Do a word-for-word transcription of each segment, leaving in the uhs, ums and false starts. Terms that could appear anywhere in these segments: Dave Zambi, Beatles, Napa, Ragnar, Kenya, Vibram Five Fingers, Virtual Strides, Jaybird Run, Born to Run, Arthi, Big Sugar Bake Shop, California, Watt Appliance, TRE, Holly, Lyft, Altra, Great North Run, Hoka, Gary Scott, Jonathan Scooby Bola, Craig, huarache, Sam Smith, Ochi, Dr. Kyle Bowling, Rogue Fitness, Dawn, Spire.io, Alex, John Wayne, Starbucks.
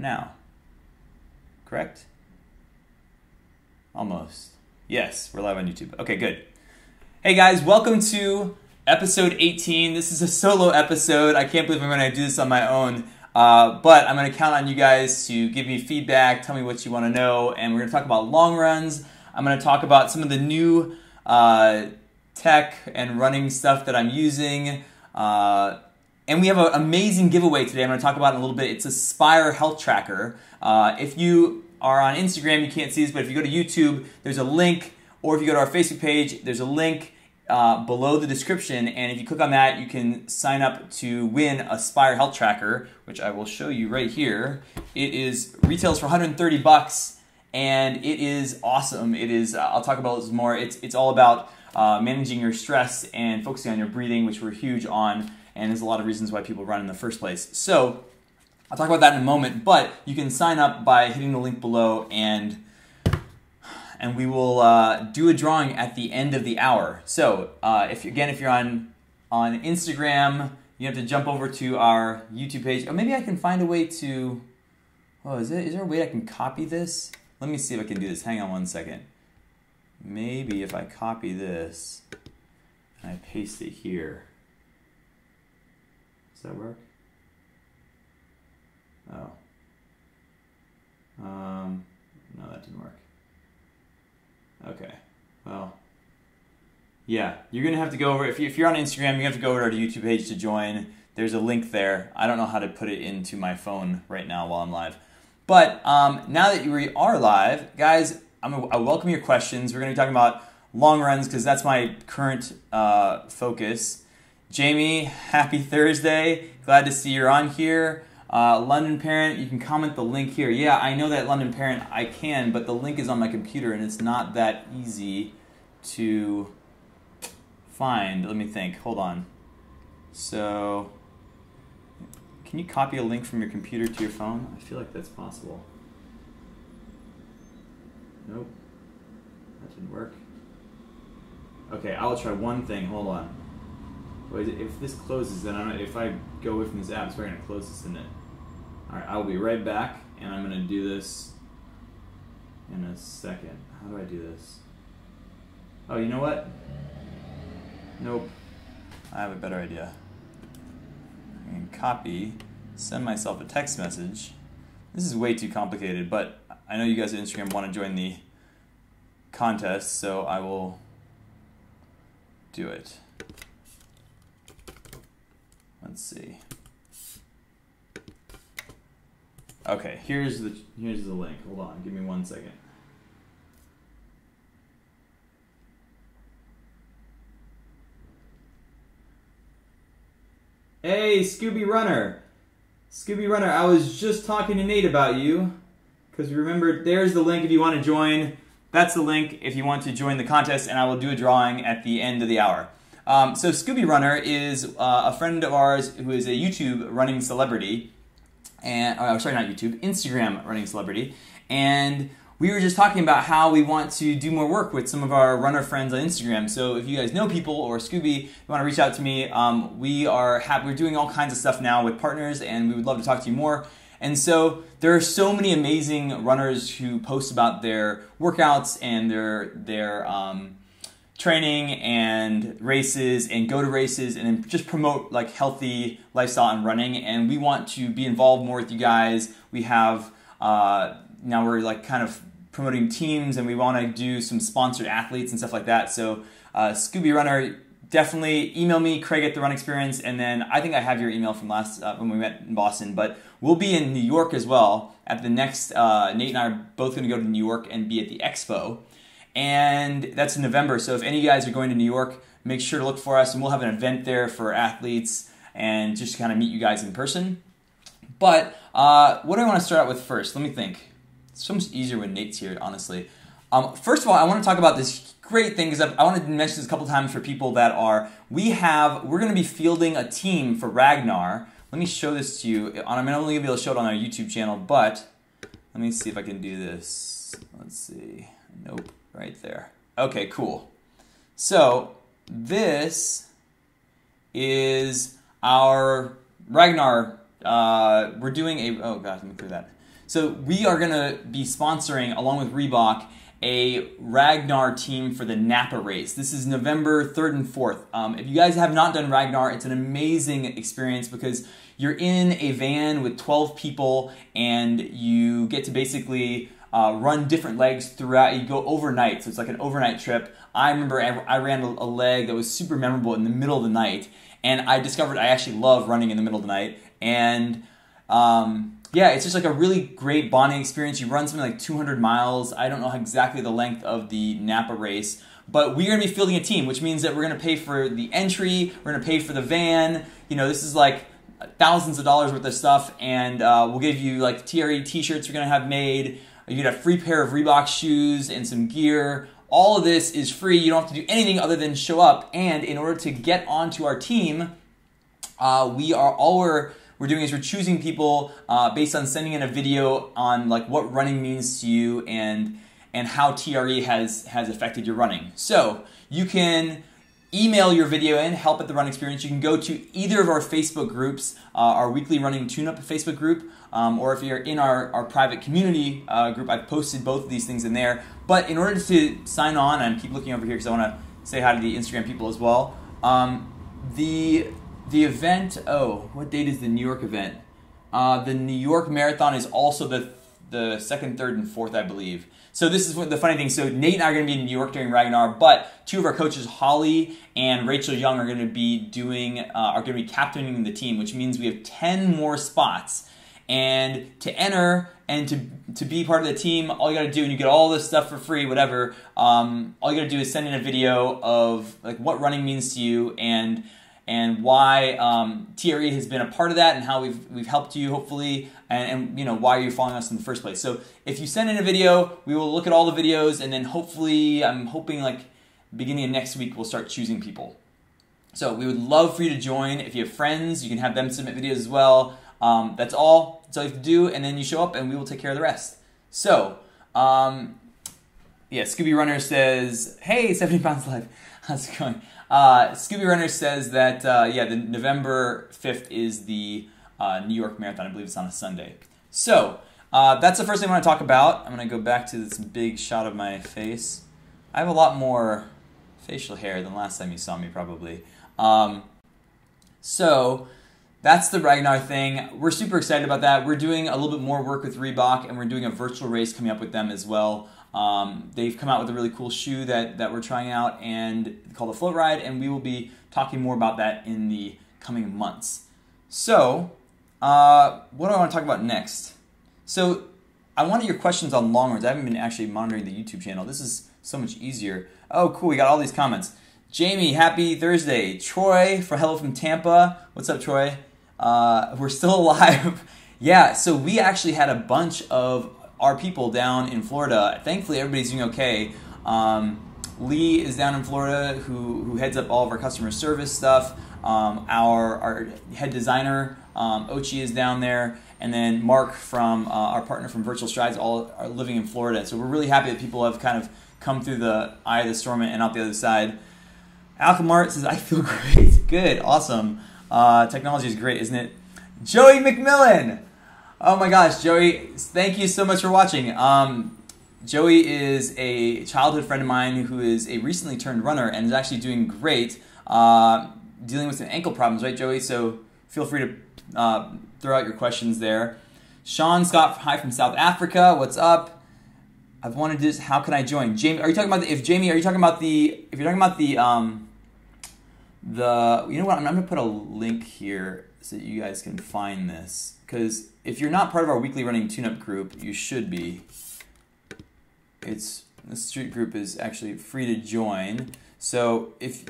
now, correct? Almost. Yes, we're live on YouTube. Okay, good. Hey guys, welcome to episode eighteen. This is a solo episode. I can't believe I'm going to do this on my own, uh, but I'm going to count on you guys to give me feedback, tell me what you want to know, and we're going to talk about long runs. I'm going to talk about some of the new uh, tech and running stuff that I'm using, uh, and we have an amazing giveaway today I'm going to talk about in a little bit. It's a Spire Health Tracker. Uh, if you are on Instagram, you can't see this, but if you go to YouTube, there's a link, or if you go to our Facebook page, there's a link uh, below the description, and if you click on that, you can sign up to win a Spire Health Tracker, which I will show you right here. It is retails for one hundred thirty bucks, and it is awesome. It is. Uh, I'll talk about this more. It's, it's all about uh, managing your stress and focusing on your breathing, which we're huge on. And there's a lot of reasons why people run in the first place. So I'll talk about that in a moment, but you can sign up by hitting the link below, and and we will uh, do a drawing at the end of the hour. So uh, if again, if you're on, on Instagram, you have to jump over to our YouTube page. Or maybe I can find a way to, oh, is, it, is there a way I can copy this? Let me see if I can do this. Hang on one second. Maybe if I copy this and I paste it here. Does that work? Oh. Um, no, that didn't work. Okay. Well, yeah, you're going to have to go over, if you're on Instagram, you have to go over to our YouTube page to join. There's a link there. I don't know how to put it into my phone right now while I'm live. But um, now that we are live, guys, I'm gonna, I welcome your questions. We're going to be talking about long runs because that's my current uh, focus. Jamie, happy Thursday. Glad to see you're on here. Uh, London Parent, you can comment the link here. Yeah, I know that, London Parent, I can, but the link is on my computer and it's not that easy to find. Let me think. Hold on. So, can you copy a link from your computer to your phone? I feel like that's possible. Nope. That didn't work. Okay, I'll try one thing. Hold on. If this closes, then I don't know, if I go away from this app, it's probably going to close this, isn't it? All right, I'll be right back, and I'm going to do this in a second. How do I do this? Oh, you know what? Nope. I have a better idea. I can copy, send myself a text message. This is way too complicated, but I know you guys at Instagram want to join the contest, so I will do it. Let's see. Okay, here's the here's the link. Hold on, give me one second. Hey, Scooby Runner, Scooby Runner. I was just talking to Nate about you, because remember, there's the link if you want to join. That's the link if you want to join the contest, and I will do a drawing at the end of the hour. Um, so Scooby Runner is uh, a friend of ours who is a YouTube running celebrity, and oh, sorry, not YouTube, Instagram running celebrity, and we were just talking about how we want to do more work with some of our runner friends on Instagram. So if you guys know people or Scooby, you want to reach out to me, um, we are ha we're doing all kinds of stuff now with partners, and we would love to talk to you more. And so there are so many amazing runners who post about their workouts and their their. Um, training and races, and go to races, and just promote like healthy lifestyle and running. And we want to be involved more with you guys. We have uh, now we're like kind of promoting teams, and we want to do some sponsored athletes and stuff like that. So uh, Scooby Runner, definitely email me, Craig at The Run Experience, and then I think I have your email from last uh, when we met in Boston. But we'll be in New York as well at the next. Uh, Nate and I are both going to go to New York and be at the Expo. And that's in November, so if any of you guys are going to New York, make sure to look for us, and we'll have an event there for athletes and just to kind of meet you guys in person. But uh, what do I want to start out with first? Let me think. It's so much easier when Nate's here, honestly. Um, first of all, I want to talk about this great thing, because I wanted to mention this a couple times for people that are, we have, we're going to be fielding a team for Ragnar. Let me show this to you. I'm only going to be able to show it on our YouTube channel, but let me see if I can do this. Let's see. Nope. Right there. Okay, cool. So this is our Ragnar. Uh, we're doing a, oh gosh, let me clear that. So we are going to be sponsoring, along with Reebok, a Ragnar team for the Napa race. This is November third and fourth. Um, if you guys have not done Ragnar, it's an amazing experience because you're in a van with twelve people and you get to basically uh, run different legs throughout. You go overnight, so it's like an overnight trip. I remember I ran a leg that was super memorable in the middle of the night, and I discovered I actually love running in the middle of the night. And um, yeah, it's just like a really great bonding experience. You run something like two hundred miles. I don't know exactly the length of the Napa race, but we're going to be fielding a team, which means that we're going to pay for the entry. We're going to pay for the van. You know, this is like thousands of dollars worth of stuff, and uh, we'll give you like T R E t-shirts we're going to have made. You get a free pair of Reebok shoes and some gear. All of this is free. You don't have to do anything other than show up. And in order to get onto our team, uh, we are all we're, we're doing is we're choosing people uh, based on sending in a video on like what running means to you and and how T R E has has affected your running. So you can email your video in, help at the Run Experience. You can go to either of our Facebook groups, uh, our weekly running tune-up Facebook group, um, or if you're in our, our private community uh, group, I've posted both of these things in there. But in order to sign on, and keep looking over here because I want to say hi to the Instagram people as well, um, the, the event, oh, what date is the New York event? Uh, the New York Marathon is also the the second, third, and fourth, I believe. So this is what the funny thing. So Nate and I are going to be in New York during Ragnar, but two of our coaches, Holly and Rachel Young, are going to be doing, uh, are going to be captaining the team, which means we have ten more spots. And to enter and to to be part of the team, all you got to do, and you get all this stuff for free, whatever, um, all you got to do is send in a video of like what running means to you and and why um, T R E has been a part of that, and how we've we've helped you, hopefully, and, and you know why you're following us in the first place. So if you send in a video, we will look at all the videos, and then hopefully, I'm hoping like beginning of next week, we'll start choosing people. So we would love for you to join. If you have friends, you can have them submit videos as well. Um, that's all. That's all you have to do, and then you show up, and we will take care of the rest. So um, yeah, Scooby Runner says, "Hey, seventy pounds live. How's it going?" Uh, Scooby Runner says that, uh, yeah, the November fifth is the uh, New York Marathon. I believe it's on a Sunday. So uh, that's the first thing I want to talk about. I'm going to go back to this big shot of my face. I have a lot more facial hair than last time you saw me, probably. Um, so that's the Ragnar thing. We're super excited about that. We're doing a little bit more work with Reebok, and we're doing a virtual race coming up with them as well. Um, they've come out with a really cool shoe that, that we're trying out and called the Float Ride, and we will be talking more about that in the coming months. So, uh, what do I want to talk about next? So, I wanted your questions on long runs. I haven't been actually monitoring the YouTube channel. This is so much easier. Oh, cool. We got all these comments. Jamie, happy Thursday. Troy, for hello from Tampa. What's up, Troy? Uh, we're still alive. Yeah, so we actually had a bunch of our people down in Florida. Thankfully, everybody's doing okay. Um, Lee is down in Florida, who who heads up all of our customer service stuff. Um, our our head designer, um, Ochi, is down there, and then Mark from uh, our partner from Virtual Strides, all are living in Florida. So we're really happy that people have kind of come through the eye of the storm and out the other side. Alcamart says, "I feel great." Good, awesome. Uh, technology is great, isn't it? Joey McMillan. Oh my gosh, Joey, thank you so much for watching. Um, Joey is a childhood friend of mine who is a recently turned runner and is actually doing great, uh, dealing with some ankle problems, right, Joey? So feel free to uh, throw out your questions there. Sean Scott, hi from South Africa. What's up? I've wanted to just, how can I join? Jamie, are you talking about the, if Jamie, are you talking about the, if you're talking about the, um, the, you know what, I'm going to put a link here so that you guys can find this. Because if you're not part of our weekly running tune-up group, you should be. It's the street group is actually free to join. So if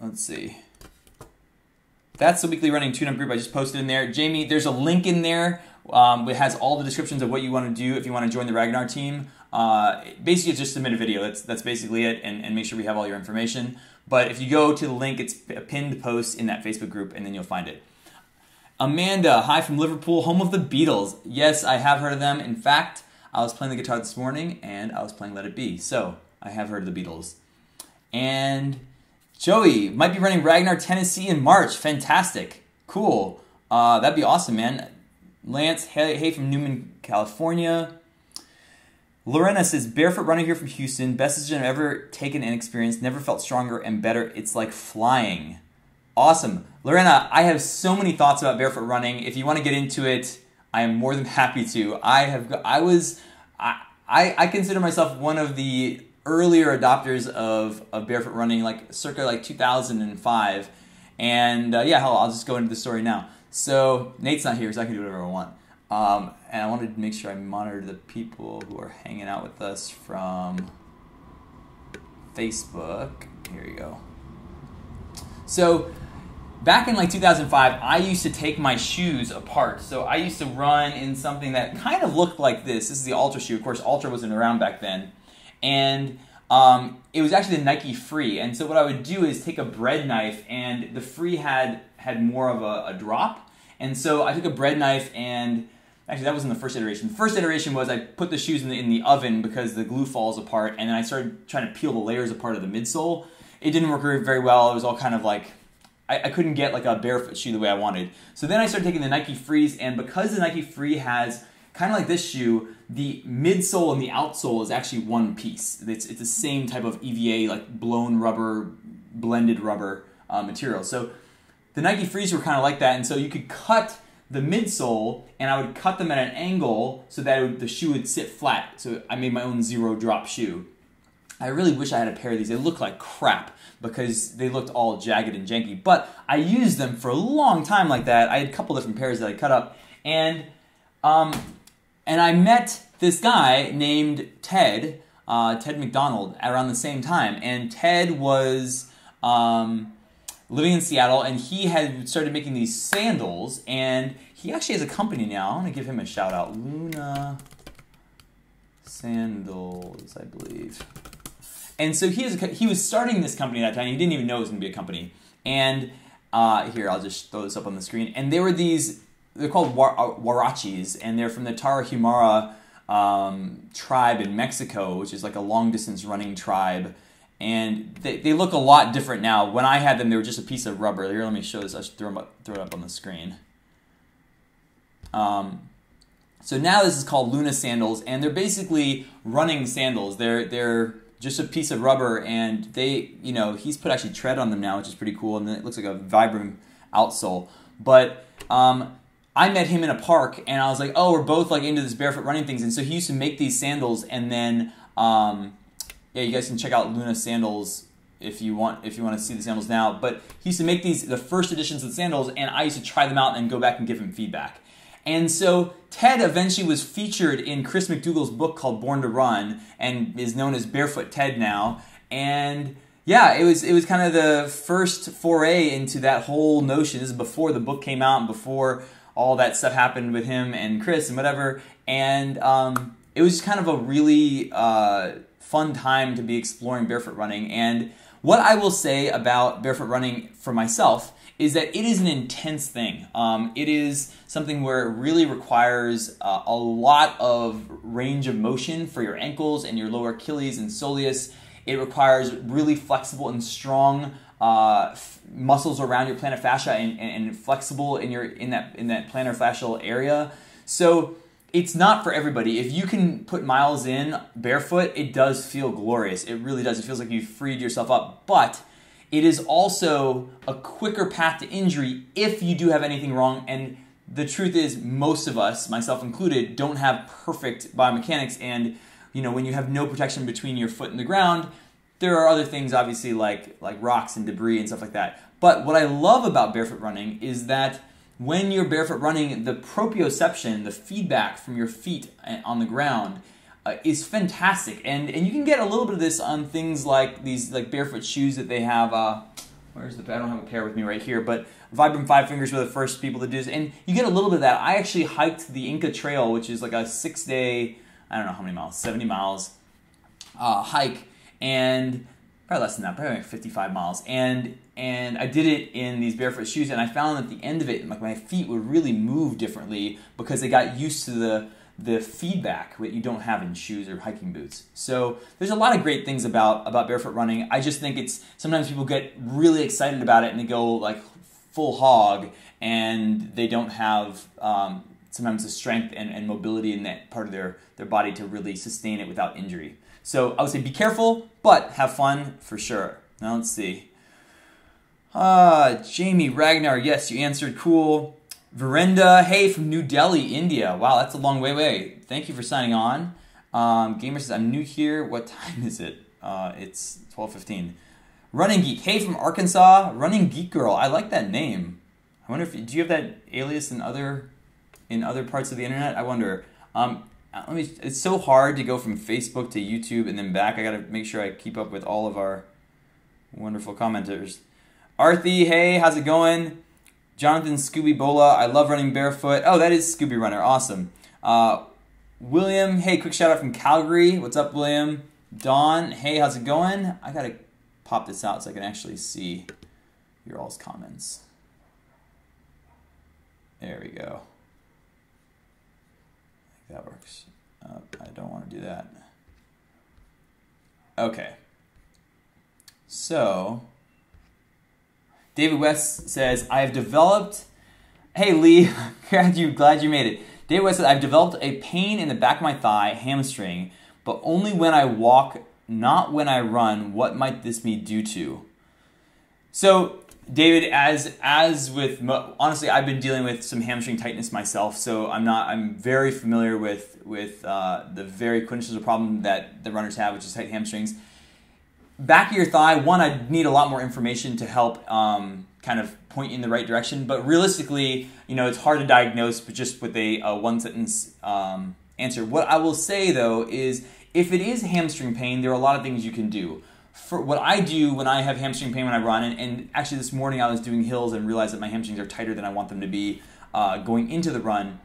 let's see, that's the weekly running tune-up group I just posted in there. Jamie, there's a link in there. Um, it has all the descriptions of what you want to do if you want to join the Ragnar team. Uh, basically, just submit a video. That's that's basically it, and and make sure we have all your information. But if you go to the link, it's a pinned post in that Facebook group, and then you'll find it. Amanda, hi from Liverpool, home of the Beatles. Yes, I have heard of them. In fact, I was playing the guitar this morning, and I was playing Let It Be. So, I have heard of the Beatles. And Joey, might be running Ragnar, Tennessee in March. Fantastic. Cool. Uh, that'd be awesome, man. Lance, hey, hey from Newman, California. Lorena says, barefoot runner here from Houston. Best decision I've ever taken and experienced. Never felt stronger and better. It's like flying. Awesome. Lorena, I have so many thoughts about barefoot running. If you want to get into it, I am more than happy to. I have, I was, I, I, I consider myself one of the earlier adopters of, of barefoot running, like circa like two thousand five. And uh, yeah, hell, I'll just go into the story now. So Nate's not here, so I can do whatever I want. Um, and I wanted to make sure I monitor the people who are hanging out with us from Facebook. Here you go. So back in like two thousand five, I used to take my shoes apart. So I used to run in something that kind of looked like this. This is the Altra shoe. Of course, Altra wasn't around back then. And um, it was actually the Nike Free. And so what I would do is take a bread knife, and the Free had, had more of a, a drop. And so I took a bread knife, and actually that wasn't the first iteration. The first iteration was I put the shoes in the, in the oven because the glue falls apart, and then I started trying to peel the layers apart of the midsole. It didn't work very well. It was all kind of like, I, I couldn't get like a barefoot shoe the way I wanted. So then I started taking the Nike Frees, and because the Nike Free has kind of like this shoe, the midsole and the outsole is actually one piece. It's, it's the same type of E V A, like blown rubber, blended rubber uh, material. So the Nike Frees were kind of like that, and so you could cut the midsole, and I would cut them at an angle so that it would, the shoe would sit flat. So I made my own zero drop shoe. I really wish I had a pair of these. They look like crap because they looked all jagged and janky, but I used them for a long time like that. I had a couple different pairs that I cut up, and um, and I met this guy named Ted, uh, Ted McDonald, around the same time, and Ted was um, living in Seattle, and he had started making these sandals, and he actually has a company now. I want to give him a shout out. Luna Sandals, I believe. And so he, has a, he was starting this company at that time. He didn't even know it was going to be a company. And uh, here, I'll just throw this up on the screen. And they were these, they're called war, uh, huarachis, and they're from the Tarahumara um, tribe in Mexico, which is like a long-distance running tribe. And they, they look a lot different now. When I had them, they were just a piece of rubber. Here, let me show this. I'll just throw, them up, throw it up on the screen. Um... So now this is called Luna Sandals, and they're basically running sandals. They're they're just a piece of rubber, and they, you know, he's put actually tread on them now, which is pretty cool, and then it looks like a Vibram outsole. But um, I met him in a park, and I was like, oh, we're both like into this barefoot running things, and so he used to make these sandals, and then um, yeah, you guys can check out Luna Sandals if you want if you want to see the sandals now. But he used to make these the first editions of the sandals, and I used to try them out and go back and give him feedback. And so Ted eventually was featured in Chris McDougall's book called Born to Run, and is known as Barefoot Ted now. And yeah, it was it was kind of the first foray into that whole notion. This is before the book came out, and before all that stuff happened with him and Chris and whatever. And um, it was kind of a really uh, fun time to be exploring barefoot running. And what I will say about barefoot running for myself is that it is an intense thing. Um, it is something where it really requires uh, a lot of range of motion for your ankles and your lower Achilles and soleus. It requires really flexible and strong uh, muscles around your plantar fascia, and, and, and flexible in your in that in that plantar fascial area. So it's not for everybody. If you can put miles in barefoot, it does feel glorious. It really does. It feels like you've freed yourself up, but it is also a quicker path to injury if you do have anything wrong. And the truth is, most of us, myself included, don't have perfect biomechanics. And you know, when you have no protection between your foot and the ground, there are other things, obviously, like like rocks and debris and stuff like that. But what I love about barefoot running is that when you're barefoot running, the proprioception, the feedback from your feet on the ground, Uh, is fantastic, and and you can get a little bit of this on things like these like barefoot shoes that they have. Uh, where's the? I don't have a pair with me right here, but Vibram Five Fingers were the first people to do this, and you get a little bit of that. I actually hiked the Inca Trail, which is like a six-day, I don't know how many miles, seventy miles, uh, hike, and probably less than that, probably like fifty-five miles, and and I did it in these barefoot shoes, and I found at the end of it, like my feet would really move differently because they got used to the the feedback that you don't have in shoes or hiking boots. So there's a lot of great things about, about barefoot running. I just think it's, sometimes people get really excited about it and they go like full hog, and they don't have um, sometimes the strength and, and mobility in that part of their, their body to really sustain it without injury. So I would say be careful, but have fun for sure. Now let's see. Ah, Jamie, Ragnar, yes, you answered, cool. Virenda, hey, from New Delhi, India. Wow, that's a long way away. Thank you for signing on. Um, Gamer says, I'm new here. What time is it? Uh, it's twelve fifteen. Running Geek, hey, from Arkansas. Running Geek Girl, I like that name. I wonder if, do you have that alias in other in other parts of the internet? I wonder. Um, let me. It's so hard to go from Facebook to YouTube and then back. I gotta make sure I keep up with all of our wonderful commenters. Arthi, hey, how's it going? Jonathan Scooby Bola, I love running barefoot. Oh, that is Scooby Runner, awesome. Uh, William, hey, quick shout out from Calgary. What's up, William? Dawn, hey, how's it going? I gotta pop this out so I can actually see your all's comments. There we go. I think that works. Uh, I don't want to do that. Okay. So... David West says, I have developed, hey Lee, glad you, glad you made it. David West says, I've developed a pain in the back of my thigh, hamstring, but only when I walk, not when I run. What might this be due to? So David, as as with, honestly, I've been dealing with some hamstring tightness myself, so I'm not, I'm very familiar with, with uh, the very quintessential problem that the runners have, which is tight hamstrings. Back of your thigh, one, I need a lot more information to help um, kind of point you in the right direction. But realistically, you know, it's hard to diagnose, but just with a, a one-sentence um, answer. What I will say, though, is if it is hamstring pain, there are a lot of things you can do. For what I do when I have hamstring pain when I run, and, and actually this morning I was doing hills and realized that my hamstrings are tighter than I want them to be uh, going into the run.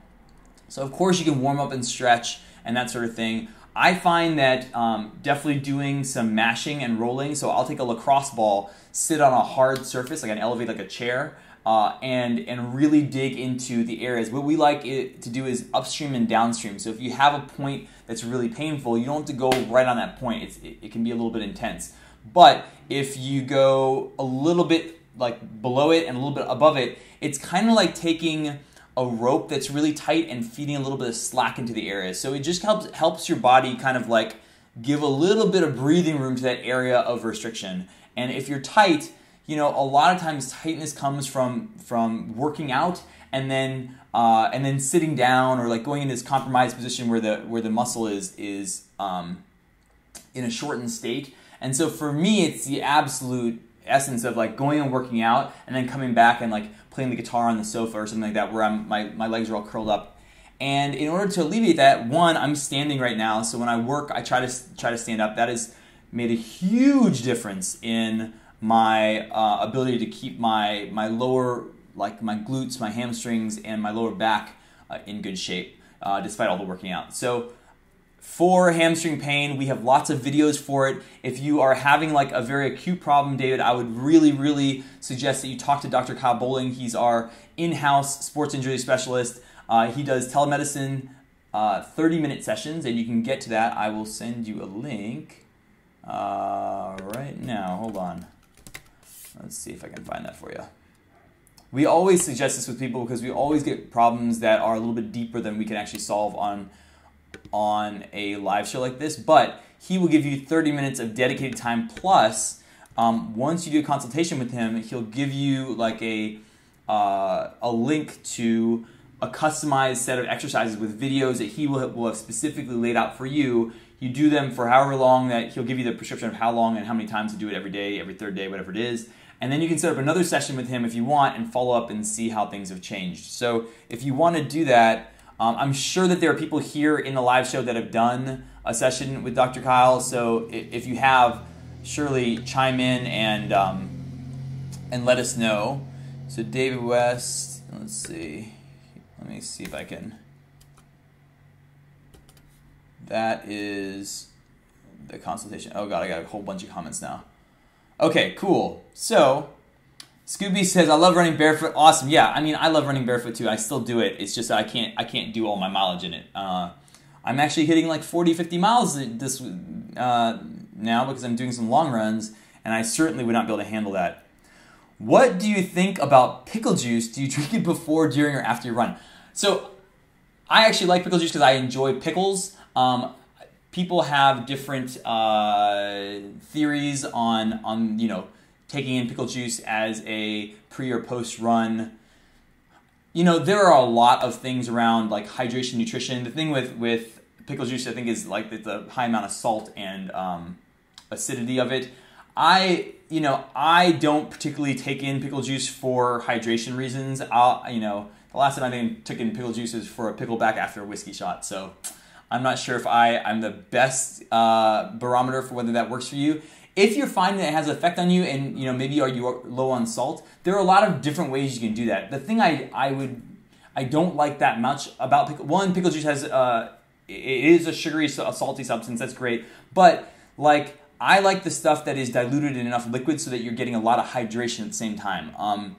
So, of course, you can warm up and stretch and that sort of thing. I find that um, definitely doing some mashing and rolling, so I'll take a lacrosse ball, sit on a hard surface, like an elevate, like a chair, uh, and, and really dig into the areas. What we like it to do is upstream and downstream. So if you have a point that's really painful, you don't have to go right on that point. It's, it, it can be a little bit intense. But if you go a little bit like below it and a little bit above it, it's kind of like taking a rope that's really tight and feeding a little bit of slack into the area. So it just helps helps your body kind of like give a little bit of breathing room to that area of restriction. And if you're tight, you know, a lot of times tightness comes from from working out and then uh, and then sitting down or like going in this compromised position where the where the muscle is is um, in a shortened state. And so for me, it's the absolute essence of like going and working out and then coming back and like playing the guitar on the sofa or something like that where I'm, my, my legs are all curled up. And in order to alleviate that, one, I'm standing right now. So when I work, I try to try to stand up. That has made a huge difference in my uh, ability to keep my, my lower, like my glutes, my hamstrings, and my lower back uh, in good shape uh, despite all the working out. So for hamstring pain, we have lots of videos for it. If you are having like a very acute problem, David, I would really, really suggest that you talk to Doctor Kyle Bowling. He's our in-house sports injury specialist. Uh, he does telemedicine thirty-minute uh, sessions, and you can get to that. I will send you a link uh, right now. Hold on. Let's see if I can find that for you. We always suggest this with people because we always get problems that are a little bit deeper than we can actually solve on on a live show like this, but he will give you thirty minutes of dedicated time plus um, once you do a consultation with him, he'll give you like a uh, a link to a customized set of exercises with videos that he will have, will have specifically laid out for you. You do them for however long that he'll give you the prescription of how long and how many times to do it every day, every third day, whatever it is. And then you can set up another session with him if you want and follow up and see how things have changed. So if you want to do that, Um, I'm sure that there are people here in the live show that have done a session with Doctor Kyle. So if you have, surely chime in and um, and let us know. So David West, let's see. Let me see if I can. That is the consultation. Oh God, I got a whole bunch of comments now. Okay, cool. So Scooby says, I love running barefoot. Awesome. Yeah, I mean, I love running barefoot too. I still do it. It's just I can't I can't do all my mileage in it. Uh, I'm actually hitting like forty, fifty miles this uh, now because I'm doing some long runs, and I certainly would not be able to handle that. What do you think about pickle juice? Do you drink it before, during, or after you run? So I actually like pickle juice because I enjoy pickles. Um, people have different uh, theories on on you know taking in pickle juice as a pre or post run. You know, there are a lot of things around like hydration, nutrition. The thing with with pickle juice, I think, is like the high amount of salt and um, acidity of it. I you know I don't particularly take in pickle juice for hydration reasons. I'll you know. The last time I think took in pickle juice is for a pickleback after a whiskey shot. So I'm not sure if I, I'm the best uh, barometer for whether that works for you. If you're finding that it has an effect on you and you know maybe are you low on salt, there are a lot of different ways you can do that. The thing I, I would I don't like that much about pickle, one, pickle juice has, uh, it is a sugary, a salty substance, that's great. But like I like the stuff that is diluted in enough liquid so that you're getting a lot of hydration at the same time. Um,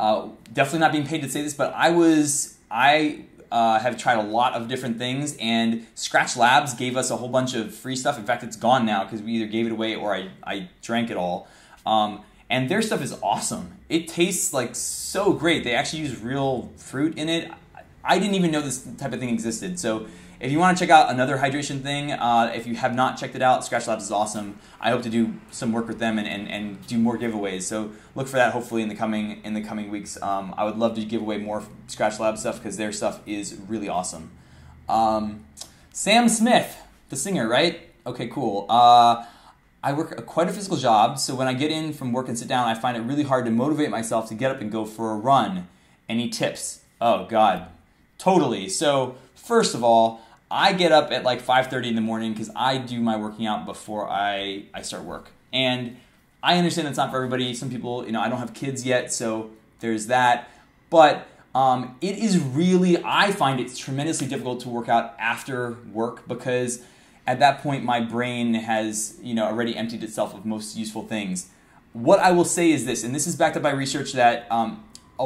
Uh, definitely not being paid to say this, but I was, I uh, have tried a lot of different things, and Scratch Labs gave us a whole bunch of free stuff. In fact, it's gone now because we either gave it away or I, I drank it all. Um, and their stuff is awesome. It tastes like so great. They actually use real fruit in it. I didn't even know this type of thing existed. So if you want to check out another hydration thing, uh, if you have not checked it out, Scratch Labs is awesome. I hope to do some work with them and, and, and do more giveaways. So look for that hopefully in the coming in the coming weeks. Um, I would love to give away more Scratch Labs stuff because their stuff is really awesome. Um, Sam Smith, the singer, right? Okay, cool. Uh, I work a, quite a physical job, so when I get in from work and sit down, I find it really hard to motivate myself to get up and go for a run. Any tips? Oh, God. Totally. So first of all, I get up at like five thirty in the morning because I do my working out before I, I start work. And I understand it's not for everybody. Some people, you know, I don't have kids yet, so there's that. But um, it is really, I find it's tremendously difficult to work out after work because at that point my brain has, you know, already emptied itself of most useful things. What I will say is this, and this is backed up by research that um,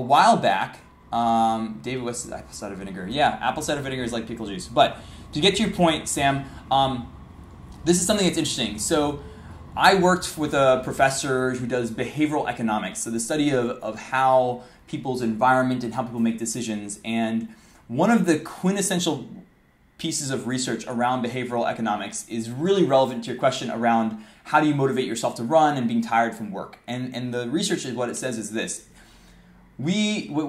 a while back, Um, David West is apple cider vinegar. Yeah, apple cider vinegar is like pickle juice. But to get to your point, Sam, um, this is something that's interesting. So I worked with a professor who does behavioral economics, so the study of, of how people's environment and how people make decisions. And one of the quintessential pieces of research around behavioral economics is really relevant to your question around how do you motivate yourself to run and being tired from work. And, and the research is what it says is this. We,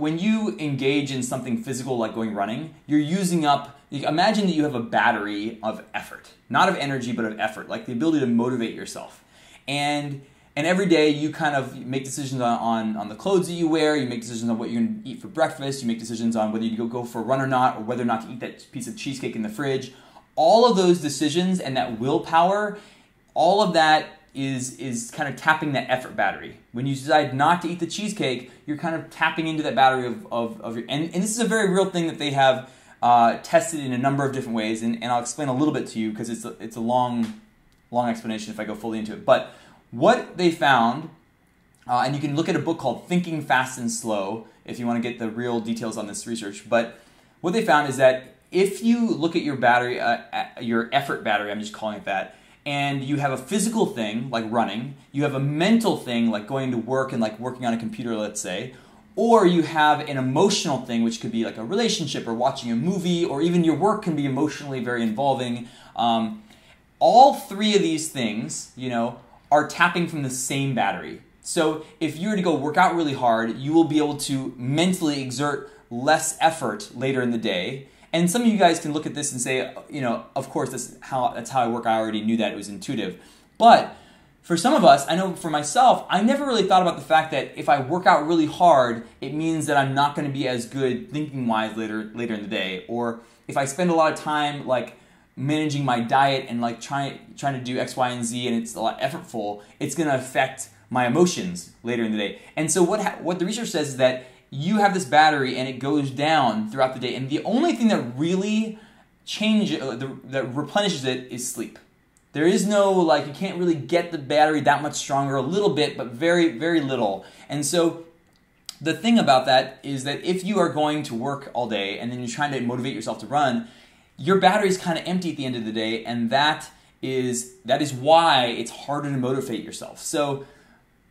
when you engage in something physical like going running, you're using up, imagine that you have a battery of effort, not of energy, but of effort, like the ability to motivate yourself. And, and every day you kind of make decisions on, on, on the clothes that you wear, you make decisions on what you're going to eat for breakfast, you make decisions on whether you go, go for a run or not, or whether or not to eat that piece of cheesecake in the fridge. All of those decisions and that willpower, all of that is is kind of tapping that effort battery. When you decide not to eat the cheesecake, you're kind of tapping into that battery of, of, of your, and, and this is a very real thing that they have uh, tested in a number of different ways, and, and I'll explain a little bit to you because it's a, it's a long, long explanation if I go fully into it. But what they found, uh, and you can look at a book called Thinking Fast and Slow if you want to get the real details on this research, but what they found is that if you look at your battery, uh, at your effort battery, I'm just calling it that, and you have a physical thing, like running, you have a mental thing, like going to work and like working on a computer, let's say, or you have an emotional thing, which could be like a relationship or watching a movie, or even your work can be emotionally very involving. Um, all three of these things, you know, are tapping from the same battery. So if you were to go work out really hard, you will be able to mentally exert less effort later in the day. And some of you guys can look at this and say, you know, of course, that's how, that's how I work. I already knew that. It was intuitive. But for some of us, I know for myself, I never really thought about the fact that if I work out really hard, it means that I'm not going to be as good thinking-wise later later in the day. Or if I spend a lot of time, like, managing my diet and, like, trying trying to do X, Y, and Z and it's a lot effortful, it's going to affect my emotions later in the day. And so what ha- what the research says is that you have this battery and it goes down throughout the day. And the only thing that really changes, that replenishes it is sleep. There is no, like, you can't really get the battery that much stronger, a little bit, but very, very little. And so the thing about that is that if you are going to work all day and then you're trying to motivate yourself to run, your battery is kind of empty at the end of the day. And that is, that is why it's harder to motivate yourself. So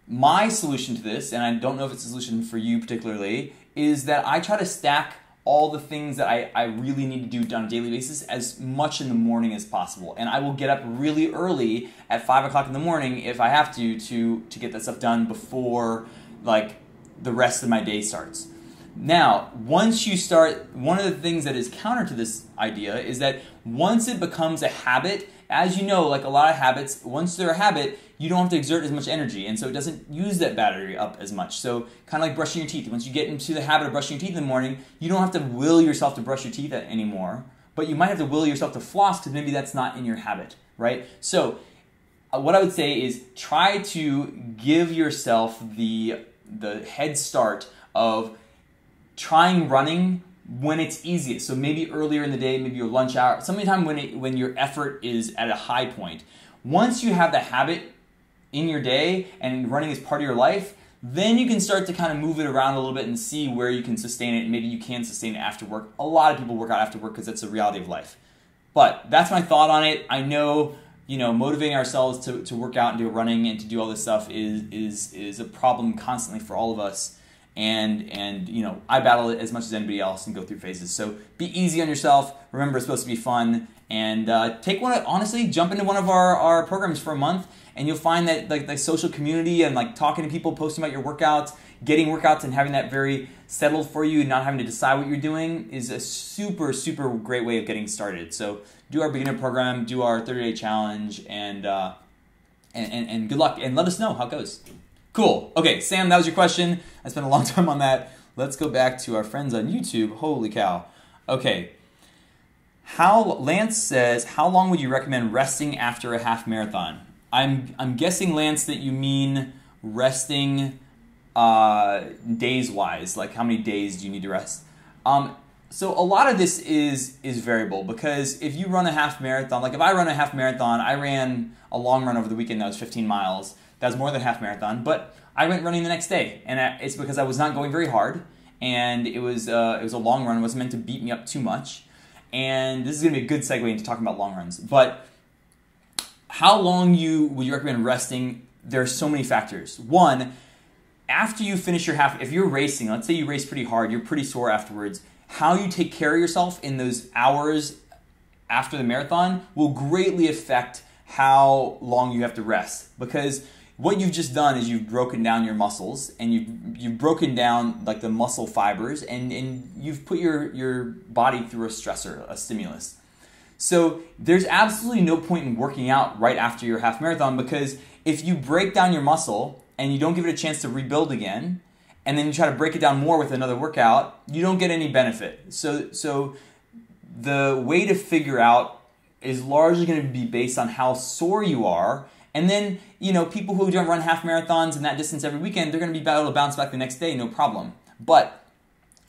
my solution to this, and I don't know if it's a solution for you particularly, is that I try to stack all the things that I, I really need to do on a daily basis as much in the morning as possible. And I will get up really early at five o'clock in the morning if I have to, to to get that stuff done before like the rest of my day starts. Now, once you start, one of the things that is counter to this idea is that once it becomes a habit, as you know, like a lot of habits, once they're a habit, you don't have to exert as much energy, and so it doesn't use that battery up as much. So kind of like brushing your teeth. Once you get into the habit of brushing your teeth in the morning, you don't have to will yourself to brush your teeth anymore, but you might have to will yourself to floss because maybe that's not in your habit, right? So what I would say is try to give yourself the, the head start of trying running when it's easiest. So maybe earlier in the day, maybe your lunch hour, sometime when, it, when your effort is at a high point. Once you have the habit in your day and running is part of your life, then you can start to kind of move it around a little bit and see where you can sustain it. And maybe you can sustain it after work. A lot of people work out after work because that's the reality of life. But that's my thought on it. I know, you know, motivating ourselves to, to work out and do running and to do all this stuff is, is, is a problem constantly for all of us. And, and you know, I battle it as much as anybody else and go through phases. So be easy on yourself. Remember, it's supposed to be fun. And uh, take one, honestly, jump into one of our, our programs for a month, and you'll find that like the social community and like talking to people, posting about your workouts, getting workouts and having that very settled for you and not having to decide what you're doing is a super, super great way of getting started. So do our beginner program, do our thirty-day challenge, and, uh, and, and, and good luck. And let us know how it goes. Cool. Okay, Sam, that was your question. I spent a long time on that. Let's go back to our friends on YouTube. Holy cow. Okay. How Lance says, how long would you recommend resting after a half marathon? I'm I'm guessing, Lance, that you mean resting uh, days wise, like how many days do you need to rest? Um, so a lot of this is is variable, because if you run a half marathon, like if I run a half marathon, I ran a long run over the weekend that was fifteen miles. That was more than a half marathon, but I went running the next day, and I, it's because I was not going very hard, and it was uh, it was a long run. It wasn't meant to beat me up too much. And this is gonna be a good segue into talking about long runs. But how long you would you recommend resting? There are so many factors. One, after you finish your half, if you're racing, let's say you race pretty hard, you're pretty sore afterwards, how you take care of yourself in those hours after the marathon will greatly affect how long you have to rest. Because what you've just done is you've broken down your muscles, and you've, you've broken down like the muscle fibers, and, and you've put your, your body through a stressor, a stimulus. So there's absolutely no point in working out right after your half marathon, because if you break down your muscle and you don't give it a chance to rebuild again, and then you try to break it down more with another workout, you don't get any benefit. So, so the way to figure out is largely going to be based on how sore you are. And then, you know, people who don't run half marathons and that distance every weekend, they're going to be able to bounce back the next day, no problem. But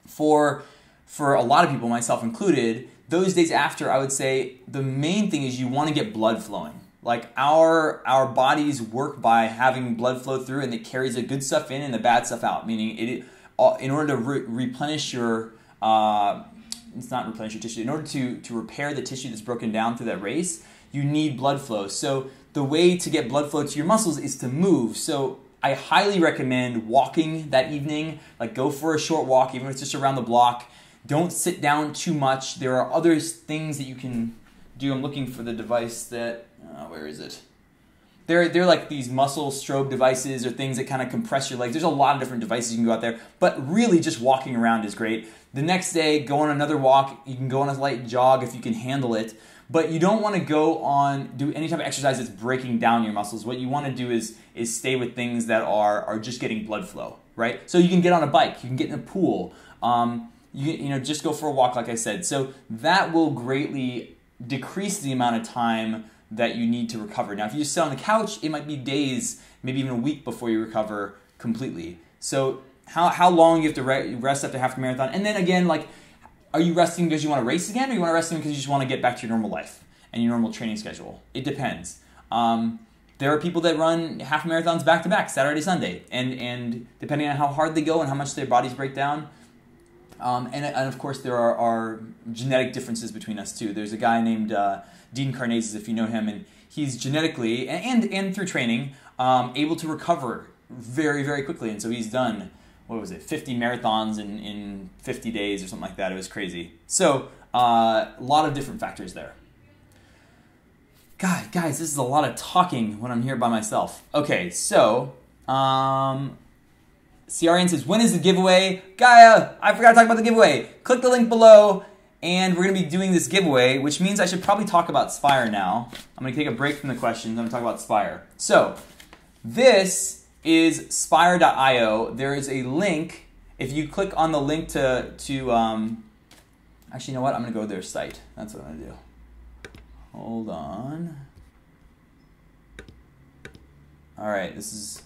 for, for a lot of people, myself included, those days after, I would say the main thing is you want to get blood flowing. Like our our bodies work by having blood flow through, and it carries the good stuff in and the bad stuff out. Meaning, it in order to re replenish your uh, it's not replenish your tissue. In order to to repair the tissue that's broken down through that race, you need blood flow. So the way to get blood flow to your muscles is to move. So I highly recommend walking that evening. Like go for a short walk, even if it's just around the block. Don't sit down too much. There are other things that you can do. I'm looking for the device that, uh, where is it? They're, they're like these muscle strobe devices or things that kind of compress your legs. There's a lot of different devices you can go out there, but really just walking around is great. The next day, go on another walk. You can go on a light jog if you can handle it, but you don't want to go on, do any type of exercise that's breaking down your muscles. What you want to do is, is stay with things that are, are just getting blood flow, right? So you can get on a bike, you can get in a pool, um, You, you know, just go for a walk, like I said. So that will greatly decrease the amount of time that you need to recover. Now, if you just sit on the couch, it might be days, maybe even a week before you recover completely. So how, how long you have to re rest after half a marathon? And then again, like, are you resting because you want to race again, or you want to rest because you just want to get back to your normal life and your normal training schedule? It depends. Um, there are people that run half marathons back-to-back, Saturday, Sunday. And, and depending on how hard they go and how much their bodies break down, Um, and, and of course, there are, are genetic differences between us too. There's a guy named uh, Dean Karnazes, if you know him, and he's genetically and and, and through training um, able to recover very, very quickly, and so he's done what was it, fifty marathons in, in fifty days or something like that. It was crazy. So uh, a lot of different factors there. God, guys, this is a lot of talking when I'm here by myself. Okay, so um, C R N says, when is the giveaway? Gaia, I forgot to talk about the giveaway. Click the link below, and we're going to be doing this giveaway, which means I should probably talk about Spire now. I'm going to take a break from the questions. I'm going to talk about Spire. So this is Spire dot i o. There is a link. If you click on the link to, to um, actually, you know what? I'm going to go to their site. That's what I'm going to do. Hold on. All right, this is,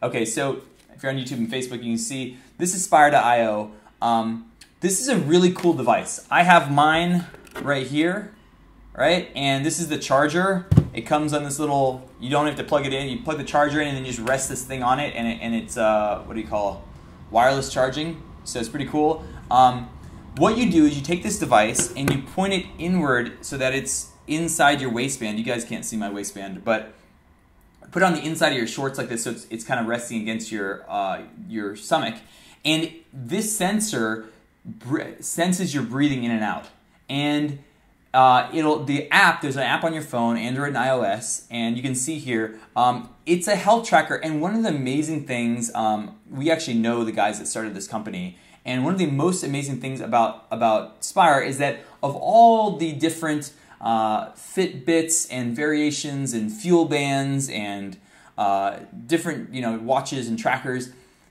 okay, so if you're on YouTube and Facebook, you can see this is Spire dot i o. Um, this is a really cool device. I have mine right here, right? And this is the charger. It comes on this little, you don't have to plug it in. You plug the charger in and then you just rest this thing on it, and, it, and it's, uh, what do you call, wireless charging. So it's pretty cool. Um, what you do is you take this device and you point it inward so that it's inside your waistband. You guys can't see my waistband, but put it on the inside of your shorts like this, so it's, it's kind of resting against your uh, your stomach. And this sensor senses your breathing in and out. And uh, it'll the app, there's an app on your phone, Android and iOS, and you can see here, um, it's a health tracker. And one of the amazing things, um, we actually know the guys that started this company, and one of the most amazing things about, about Spire is that of all the different Uh, Fitbits and variations and fuel bands and uh, different, you know, watches and trackers,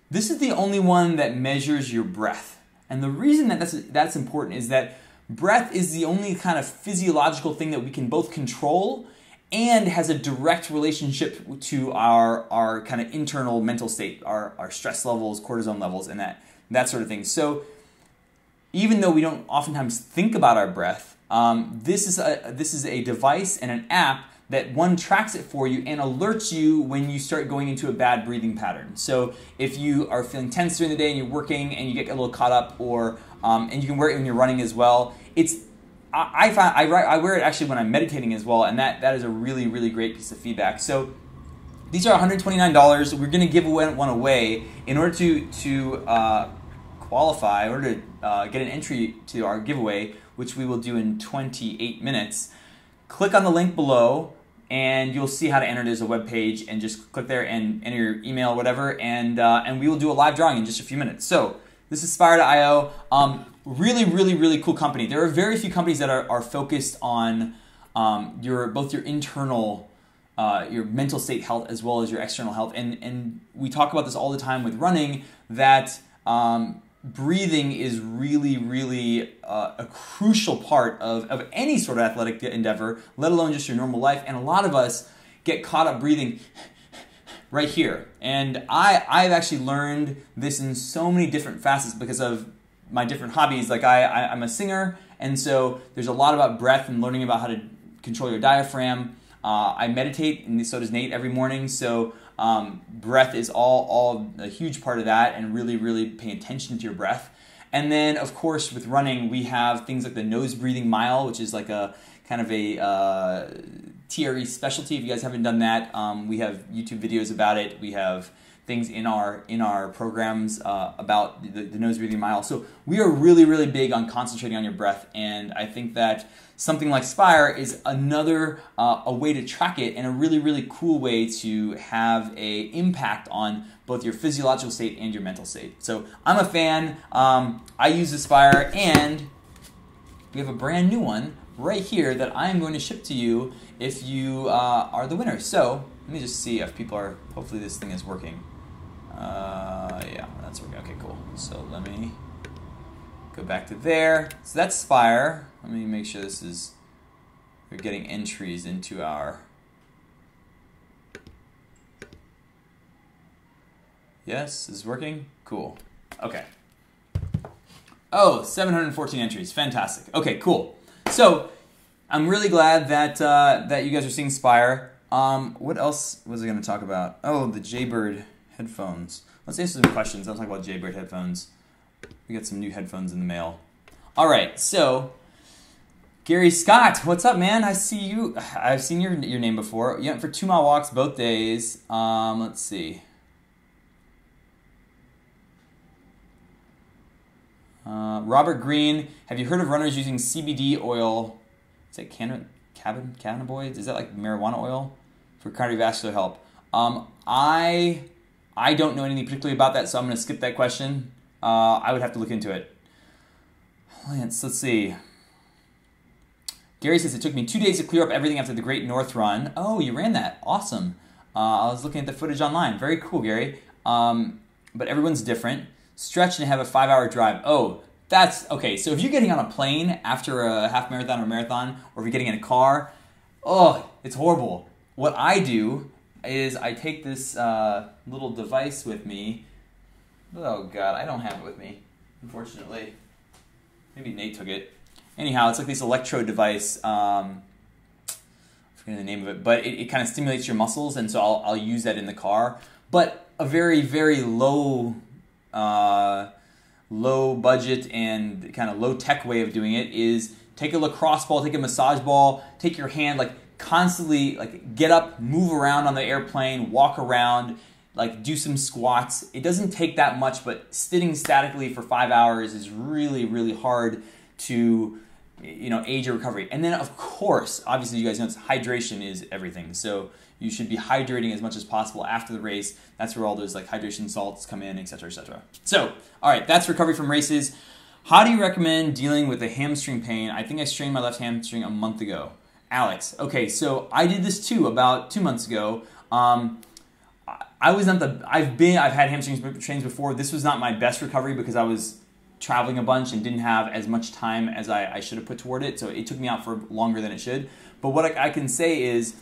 this is the only one that measures your breath. And the reason that that's, that's important is that breath is the only kind of physiological thing that we can both control and has a direct relationship to our, our kind of internal mental state, our, our stress levels, cortisol levels, and that, that sort of thing. So even though we don't oftentimes think about our breath, Um, this is a this is a device and an app that one tracks it for you and alerts you when you start going into a bad breathing pattern. So if you are feeling tense during the day and you're working and you get a little caught up, or um, and you can wear it when you're running as well. It's I I, find, I I wear it actually when I'm meditating as well, and that that is a really really great piece of feedback. So these are one hundred twenty-nine dollars. We're going to give one away in order to to uh, qualify, in order to uh, get an entry to our giveaway, which we will do in twenty-eight minutes. Click on the link below and you'll see how to enter. There's a web page, and just click there and enter your email or whatever, and, uh, and we will do a live drawing in just a few minutes. So this is Spire dot i o. Um, really, really, really cool company. There are very few companies that are, are focused on um, your both your internal, uh, your mental state health as well as your external health. And, and we talk about this all the time with running, that um, breathing is really, really uh, a crucial part of, of any sort of athletic endeavor, let alone just your normal life. And a lot of us get caught up breathing right here. And I, I've actually learned this in so many different facets because of my different hobbies. Like I, I, I'm a singer, and so there's a lot about breath and learning about how to control your diaphragm. Uh, I meditate, and so does Nate every morning. So Um, breath is all, all a huge part of that, and really, really pay attention to your breath. And then, of course, with running, we have things like the nose breathing mile, which is like a kind of a uh, T R E specialty. If you guys haven't done that, um, we have YouTube videos about it. We have things in our in our programs uh, about the, the nose breathing mile. So we are really, really big on concentrating on your breath, and I think that something like Spire is another uh, a way to track it, and a really, really cool way to have a impact on both your physiological state and your mental state. So I'm a fan. Um, I use the Spire, and we have a brand new one right here that I am going to ship to you if you uh, are the winner. So let me just see if people are. Hopefully this thing is working. Uh, yeah, that's working. Okay, cool. So let me go back to there. So that's Spire. Let me make sure this is, we're getting entries into our, yes, this is working? Cool. Okay. Oh, seven hundred fourteen entries. Fantastic. Okay, cool. So I'm really glad that, uh, that you guys are seeing Spire. Um, what else was I going to talk about? Oh, the Jaybird headphones. Let's answer some questions. I'll talk about Jaybird headphones. We got some new headphones in the mail. All right, so Gary Scott, what's up, man? I see you. I've seen your your name before. You went for two mile walks both days. Um, let's see. Uh, Robert Green, have you heard of runners using C B D oil? Is that can- cabin- cannabinoids? Is that like marijuana oil for cardiovascular help? Um, I I don't know anything particularly about that, so I'm going to skip that question. Uh, I would have to look into it. Lance, let's see. Gary says, it took me two days to clear up everything after the Great North Run. Oh, you ran that. Awesome. Uh, I was looking at the footage online. Very cool, Gary. Um, but everyone's different. Stretch and have a five-hour drive. Oh, that's okay. So if you're getting on a plane after a half marathon or a marathon, or if you're getting in a car, oh, it's horrible. What I do is I take this uh, little device with me. Oh, God, I don't have it with me, unfortunately. Maybe Nate took it. Anyhow, it's like this electrode device. Um, I forget the name of it, but it, it kind of stimulates your muscles, and so I'll, I'll use that in the car. But a very, very low, uh, low budget and kind of low tech way of doing it is take a lacrosse ball, take a massage ball, take your hand, like constantly, like get up, move around on the airplane, walk around, like do some squats. It doesn't take that much, but sitting statically for five hours is really, really hard to, you know, aid your recovery. And then of course, obviously you guys know it's hydration is everything. So you should be hydrating as much as possible after the race. That's where all those like hydration salts come in, et cetera, et cetera. So, all right, that's recovery from races. How do you recommend dealing with a hamstring pain? I think I strained my left hamstring a month ago. Alex, okay, so I did this too about two months ago. Um, I was not the, I've been, I've had hamstring strains before. This was not my best recovery because I was traveling a bunch and didn't have as much time as I, I should have put toward it. So it took me out for longer than it should. But what I, I can say is